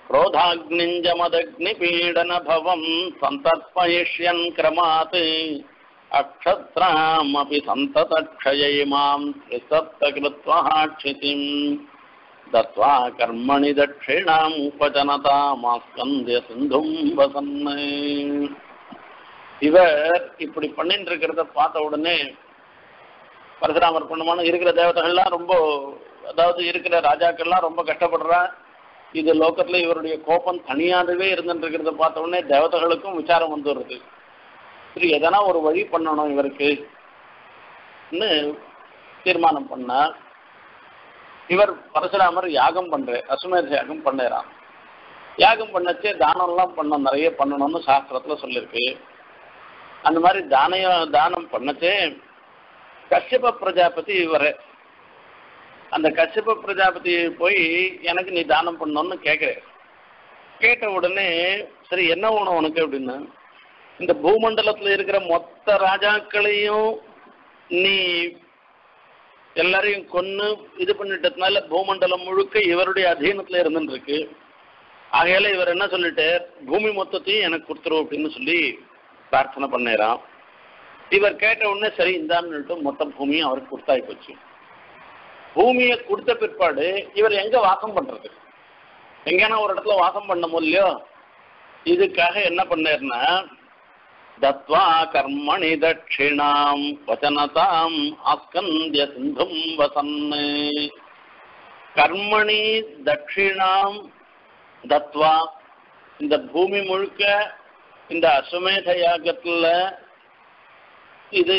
க்ரோதாக்னிஞ்சமதக்னி பீடன பவம் சந்தர்ப்பயிஷ்யன் கிரமாத் அக்ஷத்ராம் அபி சந்ததக்ஷயமாம் த்ரிசப்த கிருத்வஹா க்ஷிதிம் தத்வா கர்மணி தட்சிணாம் உபஜனதா மாஸ்கந்த்ய சிந்தும் வசன்னை. இவர் இப்படி பண்ணிட்டு இருக்கிறத பார்த்த உடனே பரசுராமர் பண்ணுமான இருக்கிற தேவதைகள்லாம் ரொம்ப, அதாவது இருக்கிற ராஜாக்கள்லாம் ரொம்ப கஷ்டப்படுறா. இது லோகத்தில் இவருடைய கோபம் தனியாகவே இருந்துருக்கிறத பார்த்த உடனே தேவதைகளுக்கும் விசாரம் வந்துடுறது, சரி எதனா ஒரு வழி பண்ணணும் இவருக்குன்னு தீர்மானம் பண்ணார். இவர் பரசுராமர் யாகம் பண்ணுற, அசுமேத யாகம் பண்ணுறான். யாகம் பண்ணச்சே தானம்லாம் பண்ணணும், நிறைய பண்ணணும்னு சாஸ்திரத்தில் சொல்லியிருக்கு. அந்த மாதிரி தானம் பண்ணச்சே கஷ்யப பிரஜாபதி இவர், அந்த கஷ்யப பிரஜாபதி போய் எனக்கு நீ தானம் பண்ணணும்னு கேட்குறேன். கேட்ட உடனே சரி என்ன வேணும் உனக்கு அப்படின்னு, இந்த பூமண்டலத்தில் இருக்கிற மொத்த ராஜாக்களையும் நீ எல்லாரையும் கொன்று இது பண்ணிட்டதுனால பூமண்டலம் முழுக்க இவருடைய அதீனத்தில் இருந்துருக்கு. ஆகையால இவர் என்ன சொல்லிட்டார், பூமி மொத்தத்தையும் எனக்கு கொடுத்துரும் அப்படின்னு சொல்லி பிரார்த்தனை பண்ணிடுறான். இவர் கேட்ட உடனே சரி இந்தான்னு மொத்த பூமியும் அவருக்கு கொடுத்தாயி போச்சு. பூமியை கொடுத்த பிற்பாடு இவர் எங்கே வாசம் பண்ணுறது, எங்கேனா ஒரு இடத்துல வாசம் பண்ண முடியலையோ, இதுக்காக என்ன பண்ணார்னா தத்வா கர்மணி தட்சிணாம் வசனதாம் ஆஸ்கந்திய சிந்தும் வசன்னு. கர்மணி தட்சிணாம் தத்வா, இந்த பூமி முழுக்க இந்த அசுமேத யாகத்தில் இது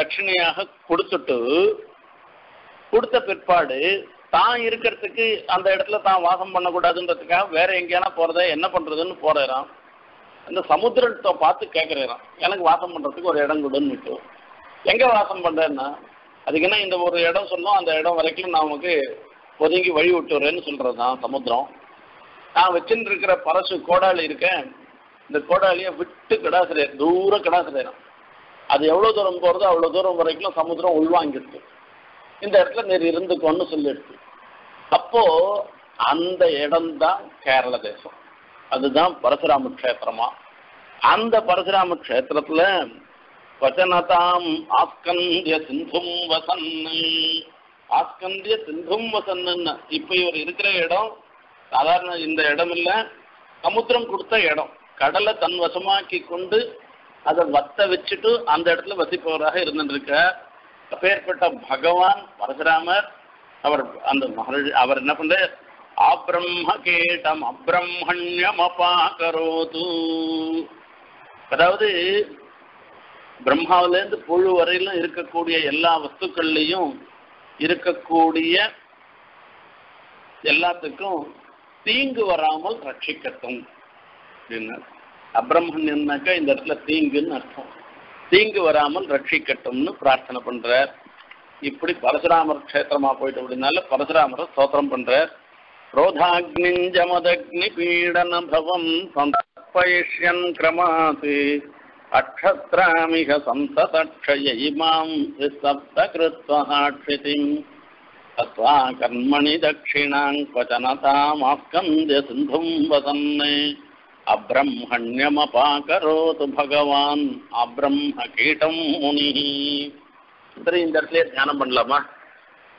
தட்சிணையாக கொடுத்த பிற்பாடு தான் இருக்கிறதுக்கு அந்த இடத்துல தான் வாசம் பண்ணக்கூடாதுன்றதுக்காக வேற எங்கேயானா போகிறத என்ன பண்ணுறதுன்னு போகிறான். அந்த சமுத்திரத்தை பார்த்து கேட்குறான், எனக்கு வாசம் பண்ணுறதுக்கு ஒரு இடம் கொடுன்னு விட்டுவோம். எங்கே வாசம் பண்ணுறேன்னா, அதுக்குன்னா இந்த ஒரு இடம் சொன்னோம், அந்த இடம் வரைக்கும் நான் நமக்கு ஒதுங்கி வழி விட்டுறேன்னு சொல்கிறது தான் சமுத்திரம். நான் வச்சுருக்கிற பரசு கோடாளி இருக்கேன், இந்த கோடாளியை விட்டு கிடாசு தூர கிடாசுறான். அது எவ்வளோ தூரம் போகிறதோ அவ்வளோ தூரம் வரைக்கும் சமுத்திரம் உள்வாங்கிடுது. இந்த இடத்துல நீர் இருந்துக்கோன்னு சொல்லிடுது. அப்போது அந்த இடம்தான் கேரள தேசம். அதுதான் பரசுராம க்ஷேத்திரமா. அந்த பரசுராம க்ஷேத்திரத்தில் வச்சனதாம் ஆஸ்கந்திய சிந்தும் வசன்னு, ஆஸ்கந்திய சிந்தும் வசன்னு. இப்போ இவர் இருக்கிற இடம் சாதாரண இந்த இடம் இல்லை, சமுத்திரம் கொடுத்த இடம். கடலை தன் வசமாக்கி கொண்டு அதை வத்த வச்சுட்டு அந்த இடத்துல வசிப்பவராக இருந்துருக்க பேர்பட்ட பகவான் பரசுராமர் அவர் அந்த அவர் என்ன பண்ற அப்ரம்ம கேடம் அப்ரம்மண்யம் அபாகரோது. அதாவது பிரம்மாவிலேருந்து புழு வரையிலும் இருக்கக்கூடிய எல்லா வஸ்துக்கள்லையும் இருக்கக்கூடிய எல்லாத்துக்கும் தீங்கு வராமல் ரட்சிக்கட்டும் அப்படின்னா அப்ரம்மண்யம்னாக்கா இந்த இடத்துல தீங்குன்னு அர்த்தம். தீங்கு வராமல் ரட்சிக்கட்டும்னு பிரார்த்தனை பண்றார். இப்படி பரசுராமர் க்ஷேத்திரமா போயிட்டு அப்படின்னால பரசுராமரை ஸ்தோத்திரம் பண்றார். ரோதாக்னிஞ்சமதக்னி பீடன பவம் சந்தர்ப்பயிஷ்யன் கிரமாசி அக்ஷத்ராமிக சம்சதக்ஷய இமாம் விசப்த கிருத்வஹாட்சிதிம் அத்வா கர்மணி தக்ஷிணாங் வசனதாம் ஆஸ்கந்திய சிந்தும் வசன்னே அப்ரம்மண்யம் அபாகரோது பகவான் அப்ரம்ம கீடம் முனி. சரி, இந்த இடத்துல தியானம் பண்ணலாமா,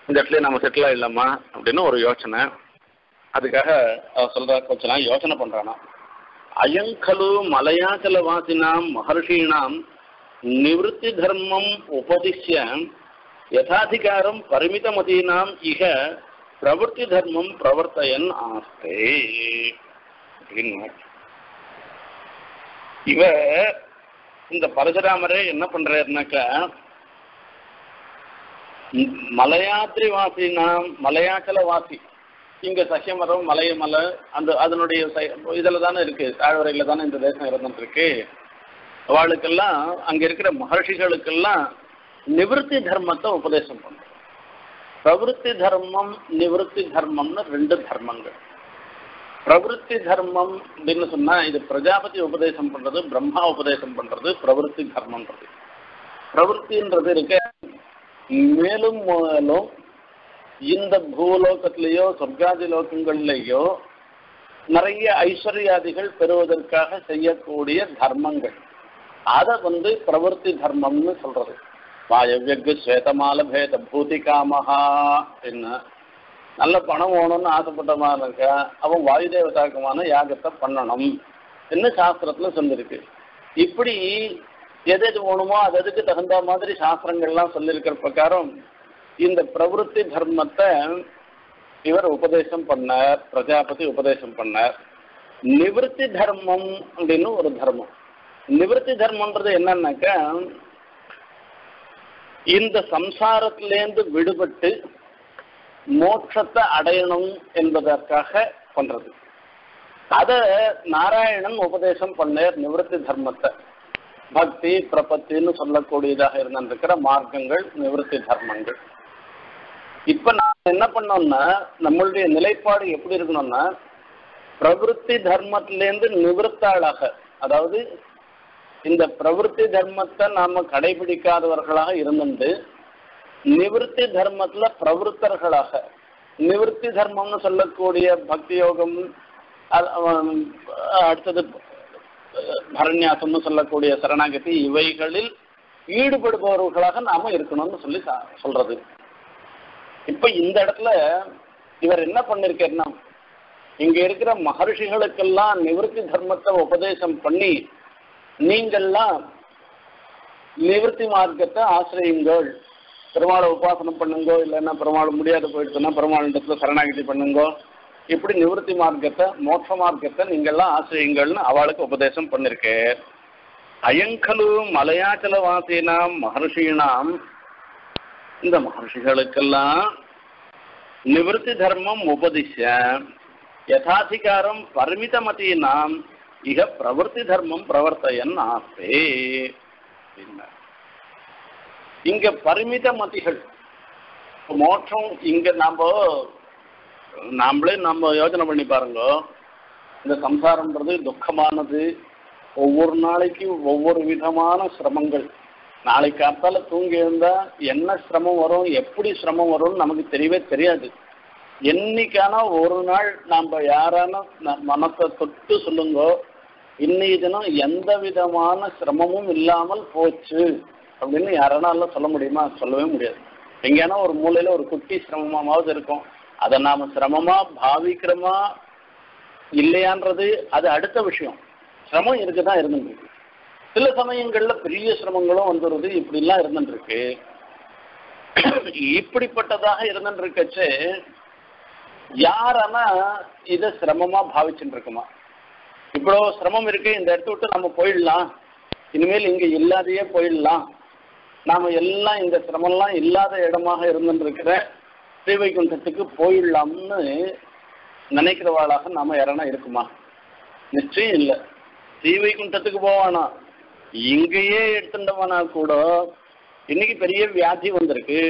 இந்த இடத்துல நம்ம செட்டில் ஆகிடலாமா அப்படின்னு ஒரு யோசனை. அதுக்காக அவர் சொல்கிற கொஞ்சம் யோசனை பண்ணுறானா. அயங்கலு மலையாச்சல வாசினாம் மகர்ஷீனாம் நிவத்தி தர்மம் உபதிஷ்ய யதாதிகாரம் பரிமிதமதீனாம் இக பிரவருத்தி தர்மம் பிரவர்த்தயன் ஆஸ்தே அப்படின்னு. இவ இந்த பரசுராமரே என்ன பண்றாருனாக்கா மலையாத்திரி வாசி, நாம் மலையாக்கல வாசி. இங்க சசியமரம் மலையமலை அந்த அதனுடைய இதில் தானே இருக்கு, தாழ்வரையில் தானே இந்த தேசம் இருந்துருக்கு. அவளுக்கெல்லாம் அங்கே இருக்கிற மகர்ஷிகளுக்கெல்லாம் நிவர்த்தி தர்மத்தை உபதேசம் பண்ணுறோம். பிரவருத்தி தர்மம் நிவர்த்தி தர்மம்னு ரெண்டு தர்மங்கள். பிரவருத்தி தர்மம் அப்படின்னு சொன்னால் இது பிரஜாபதி உபதேசம் பண்ணுறது, பிரம்மா உபதேசம் பண்ணுறது பிரவருத்தி தர்மன்றது. பிரவருத்தின்றது இருக்க மேலும் மேலும் இந்த பூலோகத்திலேயோ சொர்க்காதி லோகங்கள்லேயோ நிறைய ஐஸ்வர்யாதிகள் பெறுவதற்காக செய்யக்கூடிய தர்மங்கள். அதை பிரவருத்தி தர்மம்னு சொல்றது. வாயவ்யக்கு ஸ்வேதமால பேத பூதிகாமகா என்ன, நல்ல பணம் ஓணும்னு ஆசைப்பட்ட மாதிரி இருக்க அவன் வாயுதேவதாக்கமான யாகத்தை பண்ணணும் என்ன சாஸ்திரத்துல சொல்லியிருக்கு. இப்படி எது எது ஓணுமோ அது அதுக்கு தகுந்த மாதிரி சாஸ்திரங்கள்லாம் சொல்லியிருக்கிற பிரகாரம் இந்த பிரவருத்தி தர்மத்தை இவர் உபதேசம் பண்ணார், பிரஜாபதி உபதேசம் பண்ணார். நிவர்த்தி தர்மம் அப்படின்னு ஒரு தர்மம். நிவர்த்தி தர்மன்றது என்னன்னாக்கா இந்த சம்சாரத்திலேருந்து விடுபட்டு மோட்சத்தை அடையணும் என்பதற்காக பண்றது. அதை நாராயணன் உபதேசம் பண்ணார். நிவர்த்தி தர்மத்தை பக்தி பிரபத்தின்னு சொல்லக்கூடியதாக இருந்திருக்கிற மார்க்கங்கள் நிவர்த்தி தர்மங்கள். இப்ப நம்ம என்ன பண்ணோம்னா நம்மளுடைய நிலைப்பாடு எப்படி இருக்கணும்னா பிரவருத்தி தர்மத்திலேருந்து நிவர்த்தாளாக, அதாவது இந்த பிரவருத்தி தர்மத்தை நாம கடைபிடிக்காதவர்களாக இருந்துட்டு நிவர்த்தி தர்மத்துல பிரவருத்தர்களாக, நிவர்த்தி தர்மம்னு சொல்லக்கூடிய பக்தி யோகம், அடுத்தது பரண்யாசம்னு சொல்லக்கூடிய சரணாகதி, இவைகளில் ஈடுபடுபவர்களாக நாம இருக்கணும்னு சொல்லி சொல்றது. இப்ப இந்த இடத்துல இவர் என்ன பண்ணிருக்காருன்னா இங்க இருக்கிற மகர்ஷிகளுக்கெல்லாம் நிவர்த்தி தர்மத்தை உபதேசம் பண்ணி நீங்கள்லாம் நிவர்த்தி மார்க்கத்தை ஆசிரியுங்கள், பெருமாளை உபாசனம் பண்ணுங்கோ, இல்லைன்னா பெருமாள் முடியாது போயிடுச்சுன்னா பெருமாள் இடத்துல சரணாகதி பண்ணுங்கோ, இப்படி நிவர்த்தி மார்க்கத்தை மோட்ச மார்க்கத்தை நீங்கள்லாம் ஆசிரியங்கள்னு அவளுக்கு உபதேசம் பண்ணிருக்கேன். அயங்கலு மலையாச்சல வாசினாம் மகர்ஷீனாம் இந்த மகர்ஷிகளுக்கெல்லாம் நிவர்த்தி தர்மம் உபதிஷ்ய யதாதிகாரம் பரிமிதமதீனாம் இக பிரவருத்தி தர்மம் பிரவர்த்தயன் ஆஸ்தே. இங்க பரிமிதமதிகள் மோட்சம் இங்க நாம நாமளே நம்ம யோசனை பண்ணி பாருங்க. இந்த சம்சாரம்ன்றது துக்கமானது. ஒவ்வொரு நாளைக்கும் ஒவ்வொரு விதமான சிரமங்கள். நாளை காத்தால தூங்கி இருந்தா என்ன சிரமம் வரும், எப்படி சிரமம் வரும்னு நமக்கு தெரியவே தெரியாது. என்னைக்கான ஒரு நாள் நம்ம யாரான மனத்தை தொட்டு சொல்லுங்கோ, இன்னைய தினம் எந்த விதமான சிரமமும் இல்லாமல் போச்சு அப்படின்னு யாரால சொல்ல முடியுமா? சொல்லவே முடியாது. எங்கேனா ஒரு மூலையில ஒரு குட்டி சிரமமாவது இருக்கும். அதை நாம சிரமமா பாவிக்கிறோமா இல்லையான்றது அது அடுத்த விஷயம். சிரமம் இருக்குதான் இருந்துருக்கு. சில சமயங்கள்ல பெரிய சிரமங்களும் வந்துடுது. இப்படிலாம் இருந்துருக்கு. இப்படிப்பட்டதாக இருந்துருக்கச்சு யாரனா இதை சிரமமா பாவிச்சுட்டு இருக்குமா? இப்போ சிரமம் இருக்கு, இந்த இடத்த விட்டு நம்ம போயிடலாம், இனிமேல் இங்க இல்லாதையே போயிடலாம், நாம எல்லாம் இந்த சிரமம்லாம் இல்லாத இடமாக இருந்துருக்கிற ஸ்ரீவைகுண்டத்துக்கு போயிடலாம்னு நினைக்கிறவாளாக நாம யாரனா இருக்குமா? நிச்சயம் இல்லை. ஸ்ரீவைகுண்டத்துக்கு போவானா இங்கேயே எடுத்துட்டவனா கூட இன்னைக்கு பெரிய வியாதி வந்திருக்கு,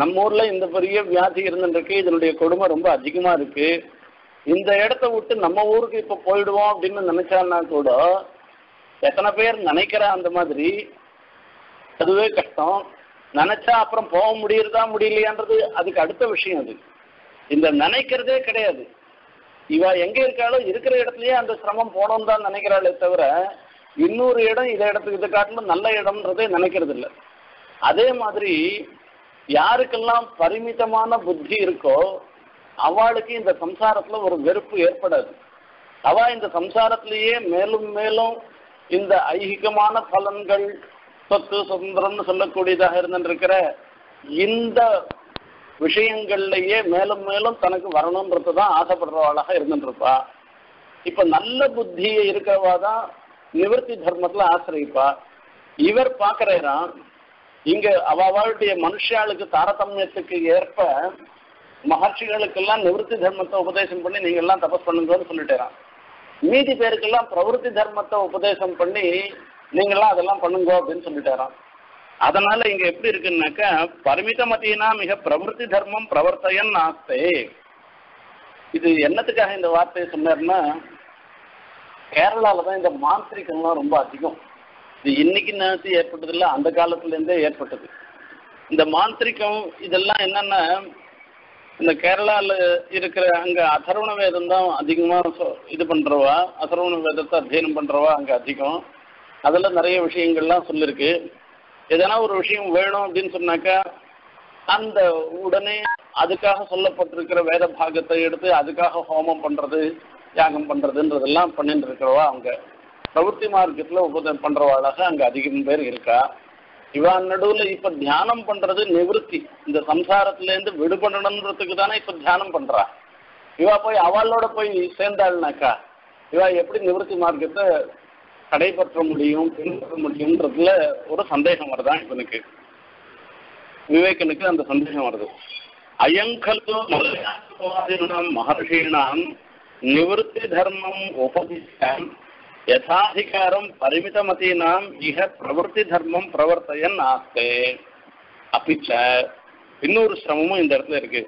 நம்ம ஊர்ல இந்த பெரிய வியாதி இருந்துருக்கு, இதனுடைய கொடுமை ரொம்ப அதிகமா இருக்கு, இந்த இடத்த விட்டு நம்ம ஊருக்கு இப்ப போயிடுவோம் அப்படின்னு நினைச்சான்னா கூட எத்தனை பேர் நினைக்கிற அந்த மாதிரி, அதுவே கஷ்டம். நினைச்சா அப்புறம் போக முடியறதா முடியலையான்றது அதுக்கு அடுத்த விஷயம். அது இந்த நினைக்கிறதே கிடையாது. இவ எங்க இருக்காளோ இருக்கிற இடத்துலயே அந்த சிரமம் போனோம் தான் நினைக்கிறாளே தவிர இன்னொரு இடம் இதை இடத்துக்கு இதை காட்டிலும் நல்ல இடம்ன்றதே நினைக்கிறது இல்லை. அதே மாதிரி யாருக்கெல்லாம் பரிமிதமான புத்தி இருக்கோ அவளுக்கு இந்த சம்சாரத்துல ஒரு வெறுப்பு ஏற்படாது. அவ இந்த சம்சாரத்திலேயே மேலும் மேலும் இந்த ஐகிகமான பலன்கள், சொத்து சுதந்திரம்னு சொல்லக்கூடியதாக இருந்துருக்கிற இந்த விஷயங்கள்லயே மேலும் மேலும் தனக்கு வரணும்ன்றது தான் ஆசைப்படுறவாளாக இருந்துருப்பா. இப்ப நல்ல புத்தியை இருக்கிறவா தான் நிவர்த்தி தர்மத்துல ஆசிரியப்பா. இவர் பாக்குறான் இங்க அவளுடைய மனுஷாளுக்கு தாரதமியத்துக்கு ஏற்ப மகர்ஷிகளுக்கெல்லாம் நிவர்த்தி தர்மத்தை உபதேசம் பண்ணி நீங்க எல்லாம் தபஸ் பண்ணுங்கன்னு சொல்லிட்டேறான். மீதி பேருக்கெல்லாம் பிரவருத்தி தர்மத்தை உபதேசம் பண்ணி நீங்கெல்லாம் அதெல்லாம் பண்ணுங்க அப்படின்னு சொல்லிட்டாரான். அதனால இங்க எப்படி இருக்குன்னாக்கா, பரிமிதமதினா மிக பிரவருத்தி தர்மம் பிரவர்த்தையன் ஆஸ்தே. இது என்னத்துக்காக இந்த வார்த்தையை சொன்னார்னா, கேரளால தான் இந்த மாந்திரிகம்லாம் ரொம்ப அதிகம். இது இன்னைக்கு நேரத்து ஏற்பட்டது இல்லை, அந்த காலத்துலேருந்தே ஏற்பட்டது இந்த மாந்திரிகம். இதெல்லாம் என்னன்னா, இந்த கேரளாவில் இருக்கிற அங்கே அதர்வண வேதம் தான் அதிகமாக இது பண்ணுறவா, அதர்வண வேதத்தை அத்தியனம் பண்ணுறவா அங்கே அதிகம். அதில் நிறைய விஷயங்கள்லாம் சொல்லியிருக்கு. எதனா ஒரு விஷயம் வேணும் அப்படின்னு சொன்னாக்கா அந்த உடனே அதுக்காக சொல்லப்பட்டிருக்கிற வேத பாகத்தை எடுத்து அதுக்காக ஹோமம் பண்ணுறது, தியாகம் பண்ணுறதுன்றதெல்லாம் பண்ணிட்டு இருக்கிறவா அவங்க. பிரவருத்தி மார்க்கத்தில் உபதேசம் பண்ணுறவாளாக அங்கே அதிகம் பேர் இருக்கா. இவன் நடுவில் இப்போ தியானம் பண்ணுறது நிவர்த்தி, இந்த சம்சாரத்துலேருந்து விடுபடணுன்றதுக்கு தானே இப்போ தியானம் பண்ணுறா. இவா போய் அவளோட போய் சேர்ந்தாள்னாக்கா இவா எப்படி நிவர்த்தி மார்க்கத்தை கடைபற்ற முடியும், பின்பற்ற முடியும்ன்றதுல ஒரு சந்தேகம் வருதான் இவனுக்கு, விவேகனுக்கு அந்த சந்தேகம் வருது. அயங்கல்போ மகர்ஷீனாம் நிவர்த்தி தர்மம் உபதிஷ்டம் யதாதிகாரம் பரிமிதமதீனாம் இஹ பிரவருத்தி தர்மம் பிரவர்த்தையன் ஆஸ்தே. அப்பிச்ச இன்னொரு சிரமமும் இந்த இடத்துல இருக்கு.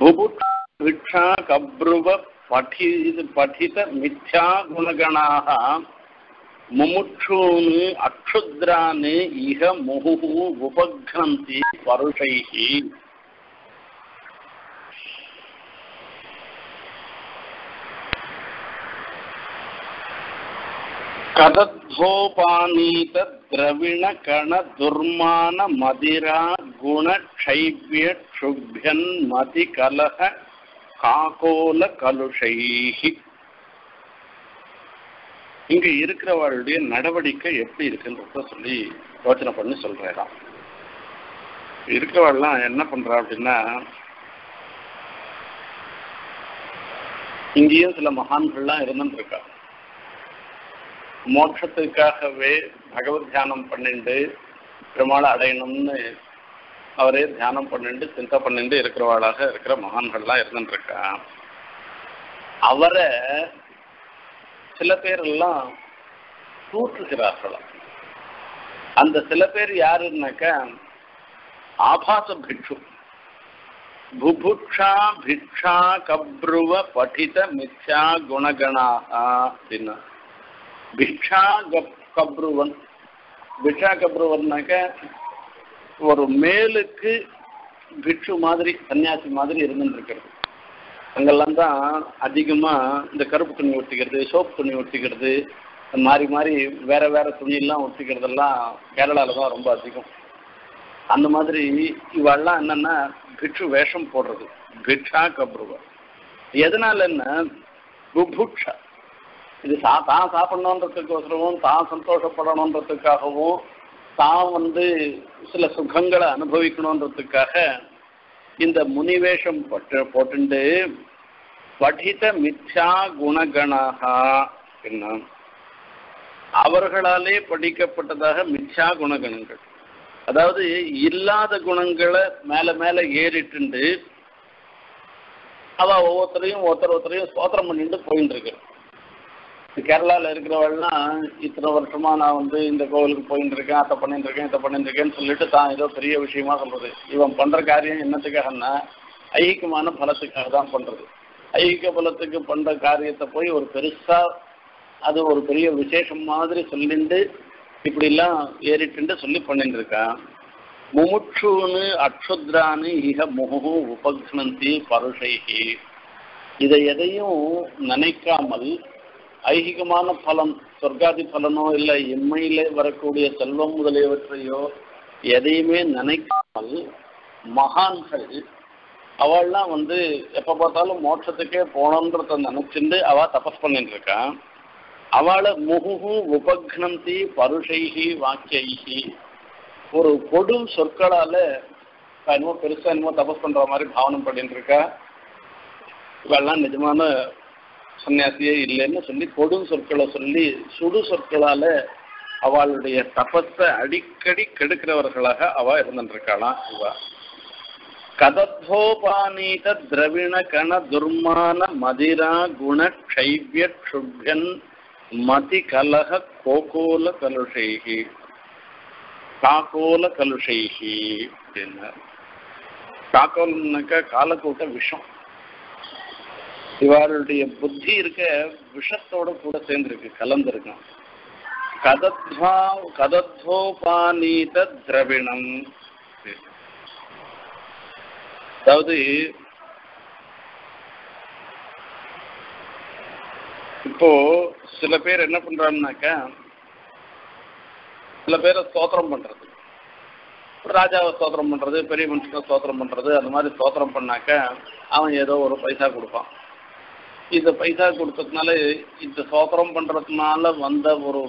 புபுட்சா கப்ருவ படித மித்யா குணகணாக முமுட்சூனு அக்ஷுத்ரானு இக முகு உபக்ரந்தி பருஷைஹி. கதத்வோபாநீத திரவிண கண துர்மான மதிரா குணக்ஷைவ்ய க்ஷுப்யன் மதி கலஹ காகோல கலுஷைஹி. இங்க இருக்கிறவருடைய நடவடிக்கை எப்படி இருக்குன்றத சொல்லி யோசனை பண்ணி சொல்றேன். இருக்கிறவெல்லாம் என்ன பண்றா அப்படின்னா, இங்கேயும் சில மகான்கள்லாம் இருந்துருக்கா. மோட்சத்துக்காகவே பகவத் தியானம் பண்ணிண்டு பெருமாளை அடையணும்னு அவரே தியானம் பண்ணிட்டு சிந்தனை பண்ணிட்டு இருக்கிறவாளாக இருக்கிற மகான்கள்லாம் இருந்துருக்கா. அவரை சில பேரெல்லாம் தூற்றுகிறார்களாம். அந்த சில பேர் யாருன்னாக்க ஆபாச பிக்ஷு புபுக்ஷா பிக்ஷா கப்ருவ படித மிச்சா குணகணாக அப்படின்னா பிக்ஷா கப்ருவன் பிக்ஷா கப்ருவன்னாக்க ஒரு மேலுக்கு பிக்ஷு மாதிரி சன்னியாசி மாதிரி இருந்துருக்கிறது. அங்கெல்லாம் தான் அதிகமாக இந்த கருப்பு துணி ஒட்டிக்கிறது, சோப்பு துணி ஒட்டிக்கிறது, மாறி மாறி வேறு வேறு துணியெல்லாம் ஒட்டிக்கிறதெல்லாம் கேரளாவில் தான் ரொம்ப அதிகம். அந்த மாதிரி இவெல்லாம் என்னென்னா பிக்ஷு வேஷம் போடுறது பிக்ஷா கப்ருவ. எதனால் என்ன புபுக்ஷா இது தான் சாப்பிடணுன்றதுக்கோசரமும் தான் சந்தோஷப்படணுன்றதுக்காகவும் தான் சில சுகங்களை அனுபவிக்கணுன்றதுக்காக இந்த முனிவேஷம் போட்டுண்டு படித்த மித்யா குணகணாக என்ன அவர்களாலே படிக்கப்பட்டதாக மித்யா குணகணங்கள், அதாவது இல்லாத குணங்களை மேல மேல ஏறிட்டு அவ ஒவ்வொருத்தரையும் ஒருத்தரையும் ஸ்தோத்திரம் பண்ணிட்டு போயிட்டு இருக்கிறேன். கேரளாவில் இருக்கிறவெல்லாம் இத்தனை வருஷமா நான் இந்த கோவிலுக்கு போயிட்டு இருக்கேன், அதை பண்ணிட்டு இருக்கேன், இதை பண்ணிட்டு இருக்கேன்னு சொல்லிட்டு தான் ஏதோ பெரிய விஷயமா சொல்றது. இவன் பண்ற காரியம் என்னத்துக்காகன்னா ஐகிகமான பலத்துக்காக தான் பண்றது. ஐகிக பலத்துக்கு பண்ற காரியத்தை போய் ஒரு பெருசா அது ஒரு பெரிய விசேஷம் மாதிரி சொல்லிண்டு இப்படிலாம் ஏறிட்டு சொல்லி பண்ணிட்டு இருக்கான். முமுட்சுன்னு அக்ஷுத்ரான்னு இக முகு உபக்ஷணந்தி பருஷைகி இதை எதையும் நினைக்காமல் ஐகிகமான பலம் சொர்க்காதி பலனோ இல்லை இம்மையிலே வரக்கூடிய செல்வம் முதலியவற்றையோ எதையுமே நினைக்காமல் மகான்கள் அவள்லாம் எப்போ பார்த்தாலும் மோட்சத்துக்கே போகணுன்றத நினச்சிட்டு அவள் தபஸ் பண்ணிட்டு இருக்கான். அவளை முகு உபக்னந்தி பருஷைகி வாக்கியைகி ஒரு கொடும் சொற்களால் என்னமோ பெருசாக என்னமோ தபஸ் பண்ணுற மாதிரி பாவனம் பண்ணிட்டு இருக்கா. இவெல்லாம் நிஜமான சன்னியாசியே இல்லைன்னு சொல்லி கொடும் சொற்களை சொல்லி சுடு சொற்களால் அவளுடைய தபத்தை அடிக்கடி கெடுக்கிறவர்களாக அவள் இருந்துட்டுருக்காளாம். இவா கதத்வோபானீத திரவிண கண துர்மான மதிரா குண க்ஷைவ்ய க்ஷுப்யன் மதி கலக கோகோல கலுஷைகி காகோல கலுஷைகி அப்படின்னா காக்கோல்னாக்க காலக்கூட்ட விஷம். இவருடைய புத்தி இருக்க விஷத்தோட கூட சேர்ந்துருக்கு, கலந்துருக்கான். கதத்வோபானீத திரவிணம் அதாவது இப்போ சில பேர் என்ன பண்றாங்கன்னாக்கா சில பேரை ஸ்தோத்திரம் பண்றது, ராஜாவை ஸ்தோத்திரம் பண்றது, பெரிய மனுஷனை ஸ்தோத்திரம் பண்றது, அந்த மாதிரி ஸ்தோத்திரம் பண்ணாக்க அவன் ஏதோ ஒரு பைசா கொடுப்பான். இந்த பைசா கொடுத்ததுனால இந்த சோத்திரம் பண்ணுறதுனால வந்த ஒரு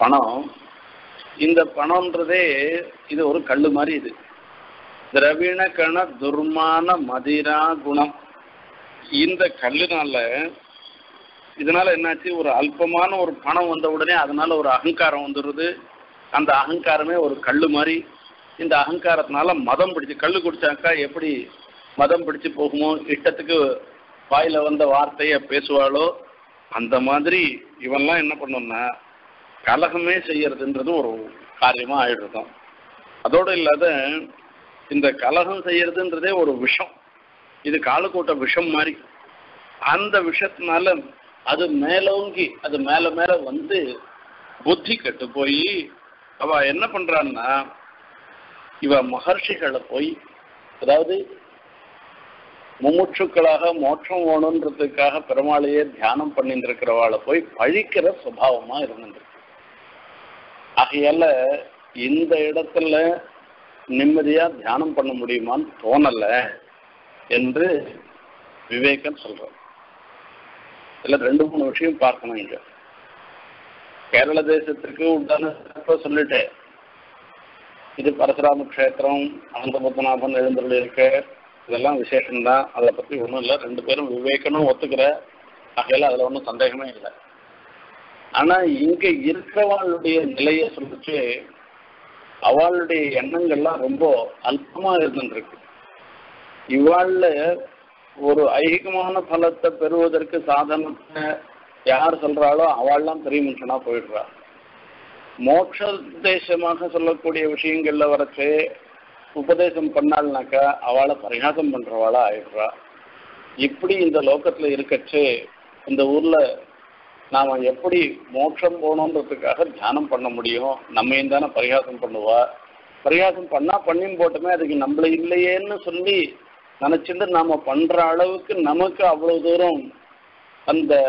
பணம், இந்த பணம்ன்றதே இது ஒரு கல் மாதிரி. இது திரவிண கண துர்மான மதிரா குணம் இந்த கல்லுனால இதனால் என்னாச்சு ஒரு அல்பமான ஒரு பணம் வந்த உடனே அதனால் ஒரு அகங்காரம் வந்துடுது. அந்த அகங்காரமே ஒரு கல் மாதிரி. இந்த அகங்காரத்தினால மதம் பிடிச்சி கல் குடித்தாக்கா எப்படி மதம் பிடிச்சி போகுமோ, இஷ்டத்துக்கு வாயில வந்த வார்த்தையை பேசுவாளோ, அந்த மாதிரி இவெல்லாம் என்ன பண்ணோம்னா கலகமே செய்யறதுன்றது ஒரு காரியமா ஆயிடுறோம். அதோடு இல்லாத இந்த கலகம் செய்யறதுன்றதே ஒரு விஷம், இது காலக்கூட்ட விஷம் மாதிரி. அந்த விஷத்தினால அது மேலோங்கி அது மேல மேல புத்தி கெட்டு போய் அவ என்ன பண்றான்னா இவ மகர்ஷிகளை போய் அதாவது முமுட்சுக்களாக மோட்சம் ஓணுன்றதுக்காக பெருமாளையே தியானம் பண்ணிட்டு இருக்கிறவாளை போய் பழிக்கிற சுபாவமா இருந்துருக்கு. ஆகையால இந்த இடத்துல நிம்மதியா தியானம் பண்ண முடியுமான்னு தோணல என்று விவேகன் சொல்றார். இதுல 2-3 விஷயம் பார்க்கணும். இங்க கேரள தேசத்துக்கு உண்டான சொல்லிட்டேன். இது பரசுராம கஷேத்திரம், அனந்த பத்மநாபன் எழுந்துள்ள இருக்க, இதெல்லாம் விசேஷம்தான். அதை பற்றி ஒன்றும் இல்லை. 2 பேரும் விவேகனும் ஒத்துக்கிற ஆகையில் அதில் ஒன்றும் சந்தேகமே இல்லை. ஆனால் இங்கே இருக்கிறவாளுடைய நிலையை சொல்லிச்சு அவளுடைய எண்ணங்கள்லாம் ரொம்ப அல்பமாக இருந்துருக்கு. இவாளில் ஒரு ஐகிகமான பலத்தை பெறுவதற்கு சாதனத்தை யார் சொல்கிறாளோ அவள்லாம் பெரிய மனுஷனாக போயிடுறா. मोक्ष उद्देश्य विषय वरचे उपदेश पड़ा परिणाम पड़वा आय्रा इप्ली लोक ऊर नाम एप्ली मोक्षम ध्यान पड़ मुड़ो नम्बर परिहासम पड़वा परिहासम पड़ा पड़मे अभी नम्बे नैचर नाम पड़े अल्वुक नमुक दूर अंदर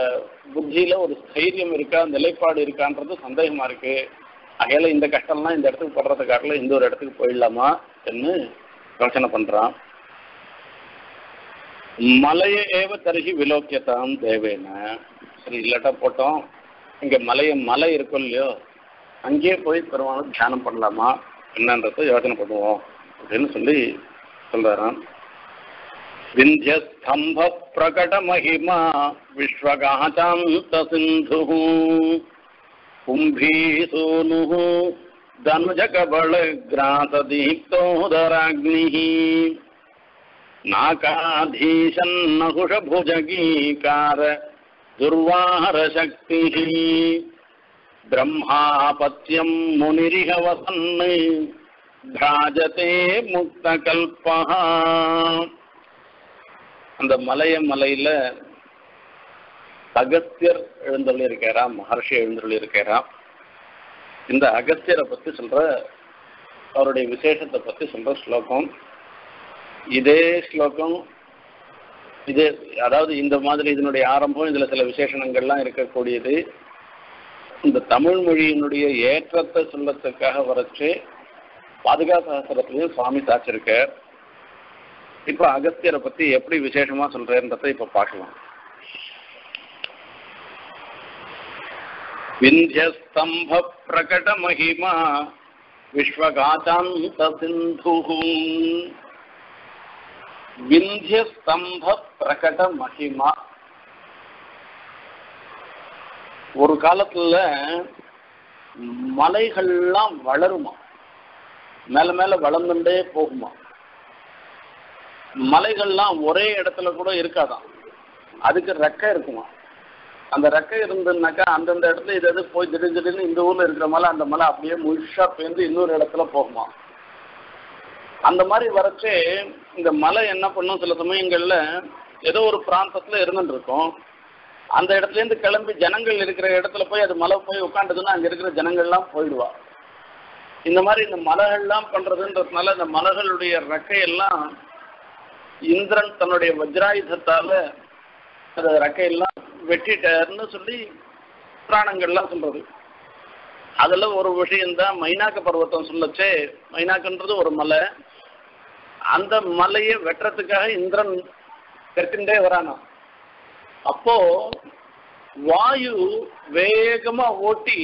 और स्थर्य निलेपाद सदेहम आगे इत कष्टा इत पड़े काटे इंटर पेड़लामा योचने पड़ा मलय एव तरह विलोक्यता देवेन சரி இல்லட்டா போட்டோம் இங்க மலை இருக்கும் இல்லையோ அங்கேயே போய் பெருமாள் தியானம் பண்ணலாமா என்னன்றதை யோசனை பண்ணுவோம் அப்படின்னு சொல்லி சொல்றாராம். விந்திய ஸ்தம்ப பிரகட மகிமா விஸ்வகாசாந்த சிந்து கும்பீ சோனு தனுஜகபல கிராச தீப்தோதராக்னி நாகாதீசன் நகுஷ புஜகீகார दुर्वाहर शक्ति ब्रह्मापत्यं मुनिरिह वसन्न भ्राजते मुक्तकल्पः अंद मलय मलैल अगस्त्यर एळुंदल्लिरुक्कारा महर्षि एळुंदल्लिरुक्कारा इंद अगस्त्यर पत्ति सोल्र अवरुடைய விசேஷத்தை பத்தி சொல்ற ஸ்லோகம் இதே ஸ்லோகம் இது அதாவது இந்த மாதிரி இதனுடைய ஆரம்பம் இதுல சில விசேஷணங்கள்லாம் இருக்கக்கூடியது இந்த தமிழ் மொழியினுடைய ஏற்றத்தை சொல்லத்துக்காக வரச்சு பாதுகா சாஸ்திரத்திலையும் சுவாமி சாச்சிருக்கார். இப்போ அகஸ்தியரை பற்றி எப்படி விசேஷமா சொல்றேன்றதை இப்போ பார்க்கலாம். விந்திய ஸ்தம்ப பிரகட மகிமா விஸ்வகாசாந்த சிந்து विंध्य स्तंभ प्रकट महिमा और कालத்துல மலைகள்லாம் வளருமா மேல மேல வளர்ந்துட்டே போகுமா மலைகள்லாம் ஒரே இடத்துல கூட இருக்காதான் அதுக்கு ரெக்கை இருக்குமா அந்த ரெக்கை இருந்ததுனாக்கா அந்தந்த இடத்துல இது எது போய் திடீர்னு இந்த ஊர்ல இருக்கிற மலை அந்த மலை அப்படியே முழுசா பேந்து இன்னொரு இடத்துல போகுமா அந்த மாதிரி வரச்சே இந்த மலை என்ன பண்ணும் சில சமயங்களில் ஏதோ ஒரு பிராந்தத்தில் இருந்துட்டு இருக்கும் அந்த இடத்துலேருந்து கிளம்பி ஜனங்கள் இருக்கிற இடத்துல போய் அது மலை போய் உட்காந்துதுன்னா அங்கே இருக்கிற ஜனங்கள்லாம் போயிடுவா. இந்த மாதிரி இந்த மலைகள்லாம் பண்ணுறதுன்றதுனால இந்த மலைகளுடைய ரெக்கையெல்லாம் இந்திரன் தன்னுடைய வஜ்ராயுதத்தால் அந்த ரெக்கையெல்லாம் வெட்டிட்டார்னு சொல்லி புராணங்கள்லாம் சொல்கிறது. அதில் ஒரு விஷயந்தான் மைனாக்க பர்வத்தம் சொல்லச்சே மைனாக்கன்றது ஒரு மலை அந்த மலையை வெட்டுறதுக்காக இந்திரன் கெட்டுண்டே வரானா அப்போ வாயு வேகமா ஓட்டி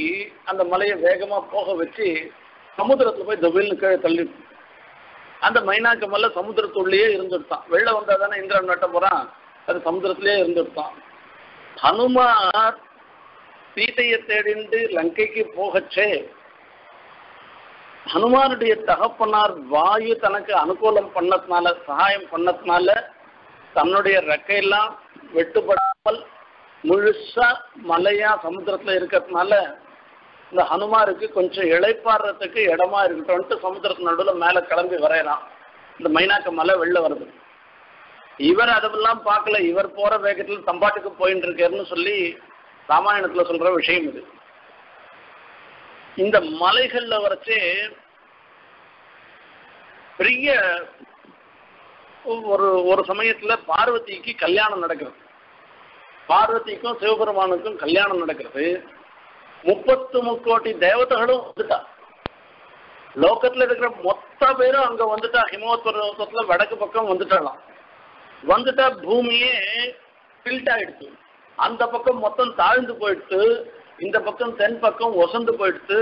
அந்த மலையை வேகமா போக வச்சு சமுத்திரத்துல போய் தவில்னு கீழே தள்ளி அந்த மைனாக்க மலை சமுத்திரத்துள்ளேயே இருந்துட்டான். வெளில வந்தா தானே இந்திரன் வெட்ட போறான் அது சமுத்திரத்திலேயே இருந்துட்டான். ஹனுமார் சீதையை தேடிண்டு லங்கைக்கு போகச்சே ஹனுமானுடைய தகப்பனார் வாயு தனக்கு அனுகூலம் பண்ணதுனால சகாயம் பண்ணதுனால தன்னுடைய ரெக்கையெல்லாம் வெட்டுப்படாமல் முழுசா மலையா சமுத்திரத்துல இருக்கிறதுனால இந்த ஹனுமாருக்கு கொஞ்சம் இளைப்பாடுறதுக்கு இடமா இருக்கட்டும்ட்டு சமுத்திரத்து நடுவில் மேலே கிளம்பி வரையலாம். இந்த மைனாக்க மலை வெளில வருது இவர் அதெல்லாம் பார்க்கல இவர் போற வேகத்தில் தம்பாட்டுக்கு போயிட்டு இருக்காருன்னு சொல்லி ராமாயணத்துல சொல்ற விஷயம் இது. இந்த மலைகள்ல வரைச்சு பெரிய ஒரு ஒரு சமயத்துல பார்வதிக்கு கல்யாணம் நடக்கிறது பார்வதிக்கும் சிவபெருமானுக்கும் கல்யாணம் நடக்கிறது 33 கோடி தேவதைகளும் வந்துட்டா லோகத்துல இருக்கிற மொத்த பேரும் அங்க வந்துட்டா ஹிமவத் பர்வதத்துல வடக்கு பக்கம் வந்துட்டாலாம் வந்துட்டா பூமியே டில்ட் ஆயிடுச்சு அந்த பக்கம் மொத்தம் தாழ்ந்து போயிட்டு இந்த பக்கம் தென் பக்கம் ஒசந்து போயிடுத்து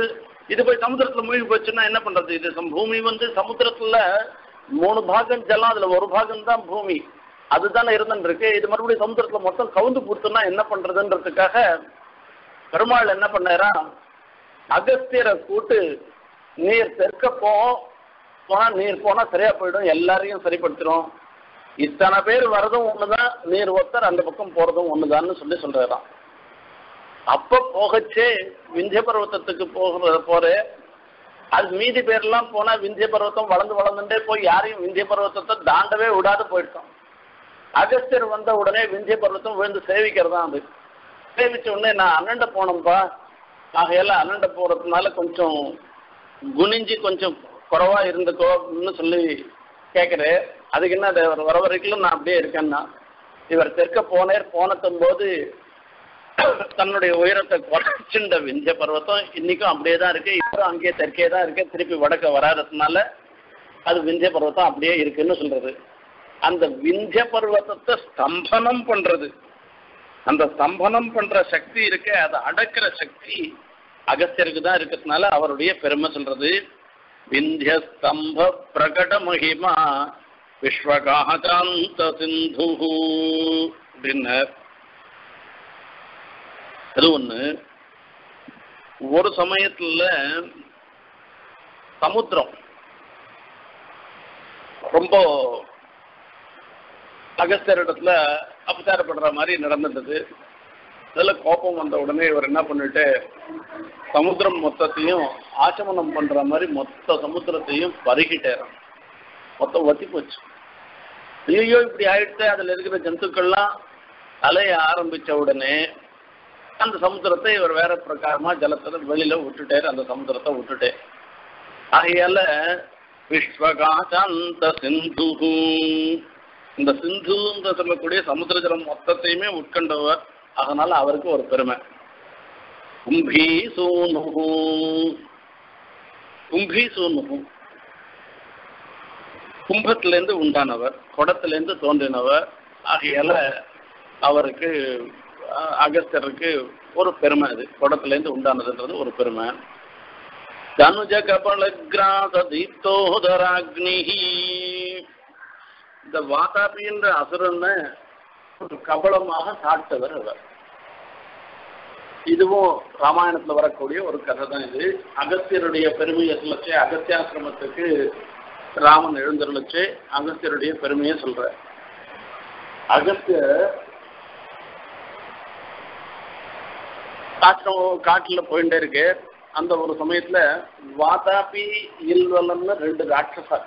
இது போய் சமுத்திரத்துல மூழ்கி போச்சுன்னா என்ன பண்றது இது பூமி சமுத்திரத்துல 3 பாகம் ஜலம் அதுல 1 பாகம் தான் பூமி அதுதானே இருந்துருக்கு இது மறுபடியும் சமுத்திரத்துல மொத்தம் கவுந்து போடுத்துன்னா என்ன பண்றதுன்றதுக்காக பெருமாள் என்ன பண்ணாரா அகஸ்தியரை கூட்டு நீர் தெற்க போனா நீர் போனா சரியா போயிடும் எல்லாரையும் சரிப்படுத்திடும் இத்தனை பேர் வர்றதும் ஒண்ணுதான் நீர் ஒருத்தர் அந்த பக்கம் போறதும் ஒண்ணுதான்னு சொல்லி சொல்றாராம். अगचे विंध्य पर्वत अब मीति पेरना विंध्य पर्वत वाले यार विंध्य पर्वत दांडवे विटाद अगस्तर वह उड़े विंध्य पर्वत विंद सेविका अब सेविच उड़े ना अनंड पोनपा आगे अनंड पोन कुनिजी कुछ कुछ कदना वर वरी ना अना इवर तेनालीरबद तुम्हे उयरते कुछ विंध्य पर्वत इनक अब अंगे तरह तिरपी वड़क वराद अब विंध्य पर्वत अब अंत विंध्य पर्वत स्तंभन पड़े अंत स्तंभन पड़ सकती अडक शक्ति अगस्त्य विंध्य स्तंभ प्रकट महिमा विश्वकांत सिंधु और समय समुद्रम रोम अगस्तर अपचार पड़ मारे कोपम उड़ने इवर पड़े समुद्र मत आचमन पड़ मारे मत समुद्र परगिटर मत वतीपोचो इप्ली आगे जंतुक अल आरमच उड़े अंत समुद्रते इवर वे प्रकार जलते वेल विटे अंत समुद्रते विटे आगे विश्वकांत सिंधु सिंधुकूर समुद्र जल मे उवर कुंभत्तिलिருந்து உண்டானவர் கொடத்திலிருந்து தோன்றினவர் ஆகையால அவருக்கு அகஸ்தியருக்கு ஒரு பெருமை அது கொடத்திலிருந்து உண்டானதுன்றது ஒரு பெருமை தனுஜ கபலக்ராத தீப்தோதராக்னிஹி இந்த வாதாபி என்ற அசுரனை கபலமாக சாட்டவர் அவர் இதுவும் ராமாயணத்துல வரக்கூடிய ஒரு கதை தான் இது அகஸ்தியருடைய பெருமையை சொல்லச்சே அகஸ்தியாசிரமத்துக்கு ராமன் எழுந்தருளச்சே அகஸ்தியருடைய பெருமையை சொல்ற அகஸ்தியர் காட்டுல போயிட்டே இருக்கு அந்த ஒரு சமயத்துல வாதாபி இல்வலம்னு ரெண்டு ராட்சசா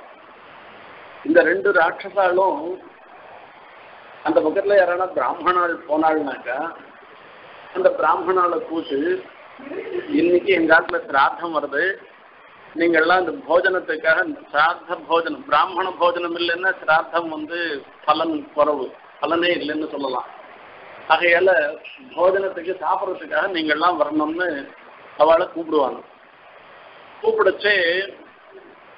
இந்த ரெண்டு ராட்சசாலும் அந்த பக்கத்துல யாரான பிராமணால் போனாள்னாக்கா அந்த பிராமணால கூச்சு இன்னைக்கு எங்க ஆத்துல சிராத்தம் வருது நீங்கெல்லாம் இந்த போஜனத்துக்காக சிராத்த போஜனம் பிராமண போஜனம் இல்லைன்னா சிராத்தம் பலன் குறவு பலனே இல்லைன்னு சொல்லலாம் ஆகையால போஜனத்துக்கு சாப்பிட்றதுக்காக நீங்கெல்லாம் வரணும்னு அவளை கூப்பிடுவாங்க கூப்பிடுச்சு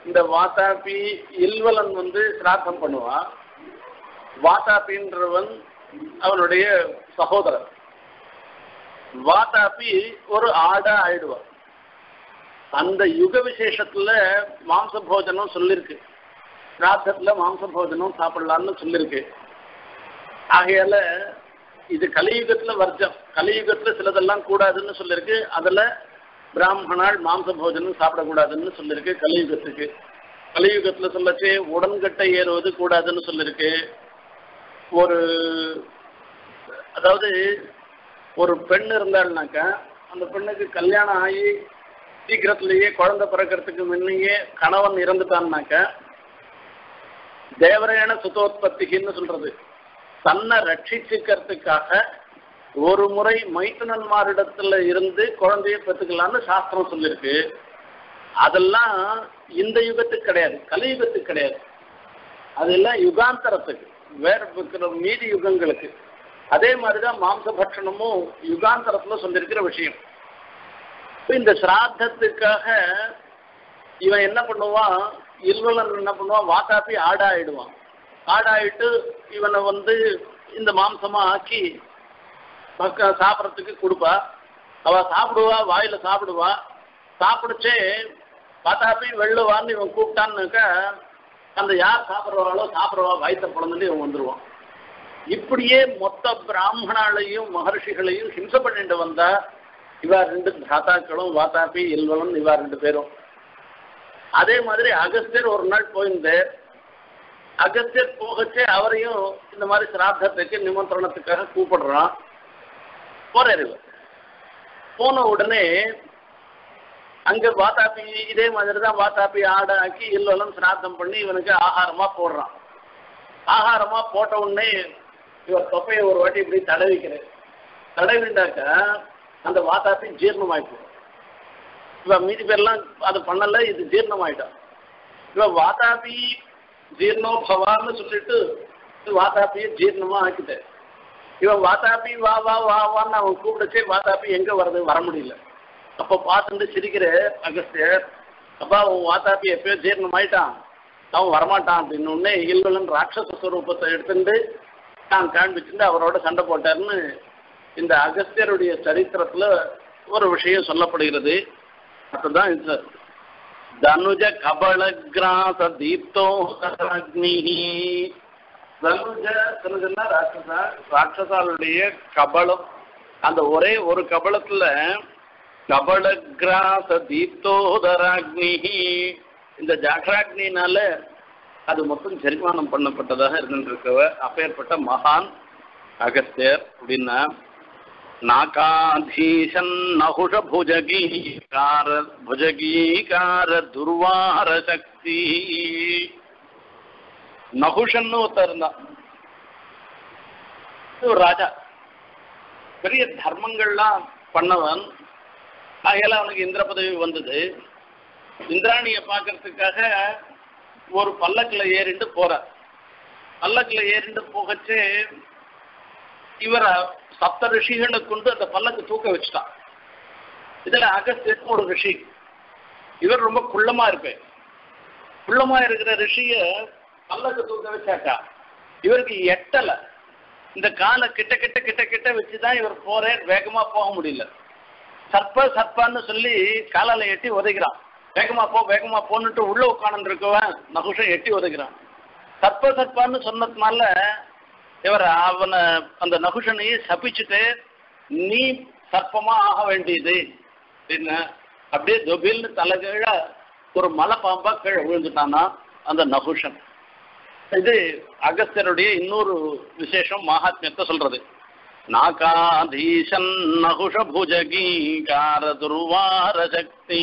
இந்த வாதாபி இல்வலன் சிராத்தம் பண்ணுவா வாதாபின்றவன் அவனுடைய சகோதரர் வாதாபி ஒரு ஆடா ஆயிடுவார் அந்த யுக விசேஷத்துல மாம்ச போஜனம் சொல்லிருக்கு ராத்திரில மாம்ச போஜனம் சாப்பிடலாம்னு சொல்லிருக்கு ஆகையால இது கலியுகத்துல வர்ஜம் கலியுகத்துல சிலதெல்லாம் கூடாதுன்னு சொல்லிருக்கு அதுல பிராமணால் மாம்ச போஜனம் சாப்பிடக்கூடாதுன்னு சொல்லிருக்கு கலியுகத்துக்கு கலியுகத்துல சொல்லச்சு உடன்கட்டை ஏறுவது கூடாதுன்னு சொல்லிருக்கு ஒரு அதாவது ஒரு பெண் இருந்தாள்னாக்கா அந்த பெண்ணுக்கு கல்யாணம் ஆகி சீக்கிரத்திலேயே குழந்தை பிறக்கிறதுக்கு முன்னையே கணவன் இறந்துட்டான்னாக்கா தேவரேன சுத்தோத்பத்திகின்னு சொல்றது தன்னை ரட்சிச்சுக்கிறதுக்காக ஒரு முறை மைத்துனன்மாரிடத்துல இருந்து குழந்தைய பெற்றுக்கலான்னு சாஸ்திரம் சொல்லிருக்கு அதெல்லாம் இந்த யுகத்துக்கு கிடையாது கலியுகத்துக்கு கிடையாது அதெல்லாம் யுகாந்தரத்துக்கு வேற மீதி யுகங்களுக்கு அதே மாதிரிதான் மாம்ச பட்சணமும் யுகாந்தரத்துல சொல்லிருக்கிற விஷயம் இந்த சிராத்தத்துக்காக இவன் என்ன பண்ணுவான் இல்வலன் என்ன பண்ணுவான் வாதாபி ஆடாயிடுவான் ஆடாயிட்டு இவனை இந்த மாம்சமா ஆக்கி சாப்பிட்றதுக்கு கொடுப்பா அவ சாப்பிடுவா வாயில சாப்பிடுவா சாப்பிடுச்சே வாதாபி வெள்ளுவான்னு இவன் கூப்பிட்டான்னாக்கா அந்த யார் சாப்பிட்றவாளோ சாப்பிட்றவா வயிற்ற பிளந்துட்டு இவன் வந்துடுவான் இப்படியே மொத்த பிராமணாலையும் மகர்ஷிகளையும் ஹிம்சை பண்ணிட்டு வந்தா இவா ரெண்டு தாத்தாக்களும் வாதாபி இல்வலன் இவா ரெண்டு பேரும் அதே மாதிரி அகஸ்தியர் ஒரு நாள் போயிருந்தார் அகஸ்தியர் போகச்சே அவரையும் இந்த மாதிரி சிராத்தத்துக்கு நிமந்திரணத்துக்காக கூப்பிடுறான் போறாரு போன உடனே அங்க வாதாபி இதே மாதிரி தான் வாதாபி ஆடாக்கி எல்லோரும் ஸ்ராத்தம் பண்ணி இவனுக்கு ஆகாரமா போடுறான். ஆகாரமா போட்ட உடனே இவர் தொப்பையை ஒரு வாட்டி இப்படி தடவிக்கிறார். தடவிண்டாக்க அந்த வாதாபி ஜீர்ணமாயிடும். இவன் மீதி பேர்லாம் அது பண்ணல, இது ஜீர்ணமாயிட்டான். இவன் வாதாபி ஜீர்ணோ பவான்னு சொல்லிட்டு வாதாபியை ஜீர்ணமா ஆக்கிட்ட. இவன் வாதாபி வா வா வா வான்னு அவன் கூப்பிடச்சே வாதாபி எங்க வருது, வர முடியல. அப்போ பார்த்துட்டு சிரிக்கிற அகஸ்தியர், அப்பா அவன் வாதாபி எப்பயோ ஜீர்ணமாயிட்டான், அவன் வரமாட்டான் அப்படின்னு உடனே இல்லைன்னு ராட்சச ஸ்வரூபத்தை எடுத்துட்டு தான் காண்பிச்சுட்டு அவரோட சண்டை போட்டார்னு இந்த அகஸ்தியருடைய சரித்திரத்துல ஒரு விஷயம் சொல்லப்படுகிறது. அதுதான் இது தனுஜ கபல கிராச தீப்தோ அக்னி. தனுஜன்னா ராட்சசா, ராட்சசாளுடைய கபலம். அந்த ஒரே ஒரு கபலத்துல கபல கிராச தீப்தோதராக்னி, இந்த ஜாகராக்னால அது மொத்தம் ஜெரிமானம் பண்ணப்பட்டதாக இருக்கின்றவ அப்பேற்பட்ட மகான் அகஸ்தியர் அப்படின்னா நாகாதீசன் நகுஷ புஜகீகார துர்வார சக்தி. நகுஷன்னு ஒருத்தர் இருந்தான், ஒரு ராஜா, பெரிய தர்மங்கள்லாம் பண்ணவன். ஆகையால அவனுக்கு இந்திர பதவி வந்தது. இந்திராணியை பார்க்கறதுக்காக ஒரு பல்லக்கில் ஏறிண்டு போறார். பல்லக்கில் ஏறிண்டு போகச்சே இவரை சப்த ரிஷிகளை கொண்டு அந்த பல்லக்கு தூக்க வச்சுட்டான். இதுல அகஸ்தியர் ஒரு ரிஷி, இவர் ரொம்ப குள்ளமா இருப்பேன். குள்ளமா இருக்கிற ரிஷிய பல்லக்கு தூக்க வச்சாக்கா இவருக்கு எட்டல, இந்த காலை கிட்ட கிட்ட கிட்ட கிட்ட வச்சுதான் இவர் போறேன், வேகமா போக முடியல. சர்ப்ப சர்ப்பான்னு சொல்லி காலால எட்டி உதைக்கிறான். வேகமா போ வேகமா போன்னுட்டு உள்ள உட்காந்து இருக்கவன் நகுஷன் எட்டி உதைக்கிறான். சர்ப்ப சர்ப்பான்னு சொன்னதுனால இவர் அவனை அந்த நகுஷனையே சபிச்சுட்டு நீ சர்ப்பமா ஆக வேண்டியது அப்படின்னு அப்படியே தொபில்னு தலை கீழ ஒரு மலை பாம்பா கீழே விழுந்துட்டானா அந்த நகுஷன். இது அகஸ்தியருடைய இன்னொரு விசேஷம், மகாத்மியத்தை சொல்றது. நாகாதீசன் நகுஷ புஜகீகார துர்வார சக்தி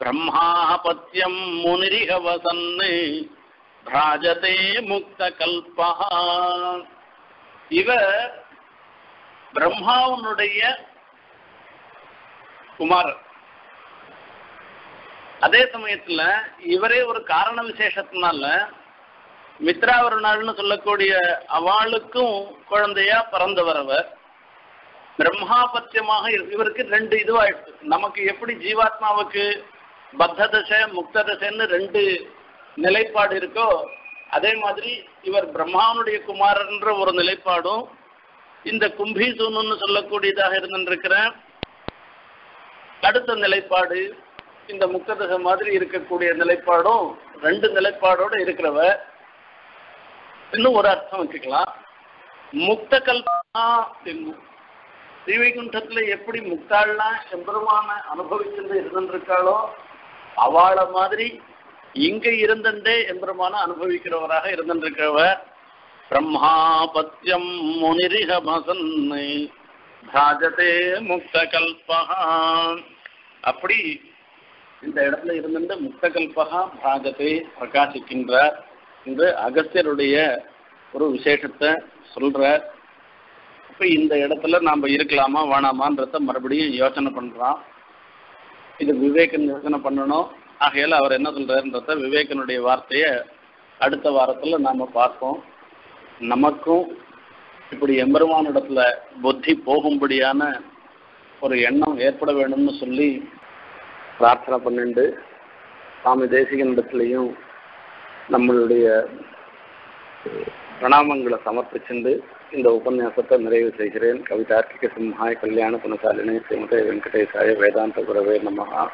பிரம்மாபத்யம் முனிரிக வசன்னு ராஜதே முக்த கல்பா. இவ பிரம்மாவனுடைய குமார். அதே சமயத்துல இவரே ஒரு காரண விசேஷத்தினால மித்ராவருணாள்னு சொல்லக்கூடிய அவளுக்கும் குழந்தையா பிறந்தவரவர். பிரம்மாபத்தியமாக இவருக்கு ரெண்டு இதுவாயிடுச்சு. நமக்கு எப்படி ஜீவாத்மாவுக்கு பத்த தசை முக்த தசைன்னு ரெண்டு நிலைப்பாடு இருக்கோ அதே மாதிரி இவர் பிரம்மாவனுடைய குமாரன்ற ஒரு நிலைப்பாடும் இந்த கும்பீசூன்னு சொல்லக்கூடியதாக இருந்துருக்கிற அடுத்த நிலைப்பாடு இந்த முக்ததசை மாதிரி இருக்கக்கூடிய நிலைப்பாடும் ரெண்டு நிலைப்பாடோடு இருக்கிறவ. இன்னும் ஒரு அர்த்தம் வச்சுக்கலாம், முக்த கல்பனா. ஸ்ரீவைகுண்டத்துல எப்படி முக்தாள்னா எம்பெருமான அனுபவிச்சுட்டு இருந்துருக்காளோ அவளை மாதிரி இங்க இருந்தே எம்பெருமான அனுபவிக்கிறவராக இருந்திருக்கிறவர். பிரம்மாபத்யம் முனிரிக வசன்னை ராஜதே முக்த கல்பா. அப்படி இந்த இடத்துல இருந்துட்டு முக்த கல்பா ராஜதே பிரகாசிக்கின்றார் என்று அகஸ்தியருடைய ஒரு விசேஷத்தை சொல்றார். இப்ப இந்த இடத்துல நாம இருக்கலாமா வேணாமான்றத மறுபடியும் யோசனை பண்றோம். இது விவேகம் யோசனை பண்ணணும். ஆகையால் அவர் என்ன சொல்றாருன்றத விவேகனுடைய வார்த்தையை அடுத்த வாரத்துல நாம பார்ப்போம். நமக்கும் இப்படி எம்பெருமான இடத்துல புத்தி போகும்படியான ஒரு எண்ணம் ஏற்பட வேணும்னு சொல்லி பிரார்த்தனை பண்ணிண்டு சாமி தேசிகன் இடத்துலையும் நம்மளுடைய பிரணாமங்களை சமர்ப்பிச்சுண்டு இந்த உபன்யாசத்தை நிறைவு செய்கிறேன். கவிதார்க்கிக சிம்ஹாய் கல்யாண குணசாலினி ஸ்ரீமதே வெங்கடேசாய வேதாந்த குரவே நமஹ.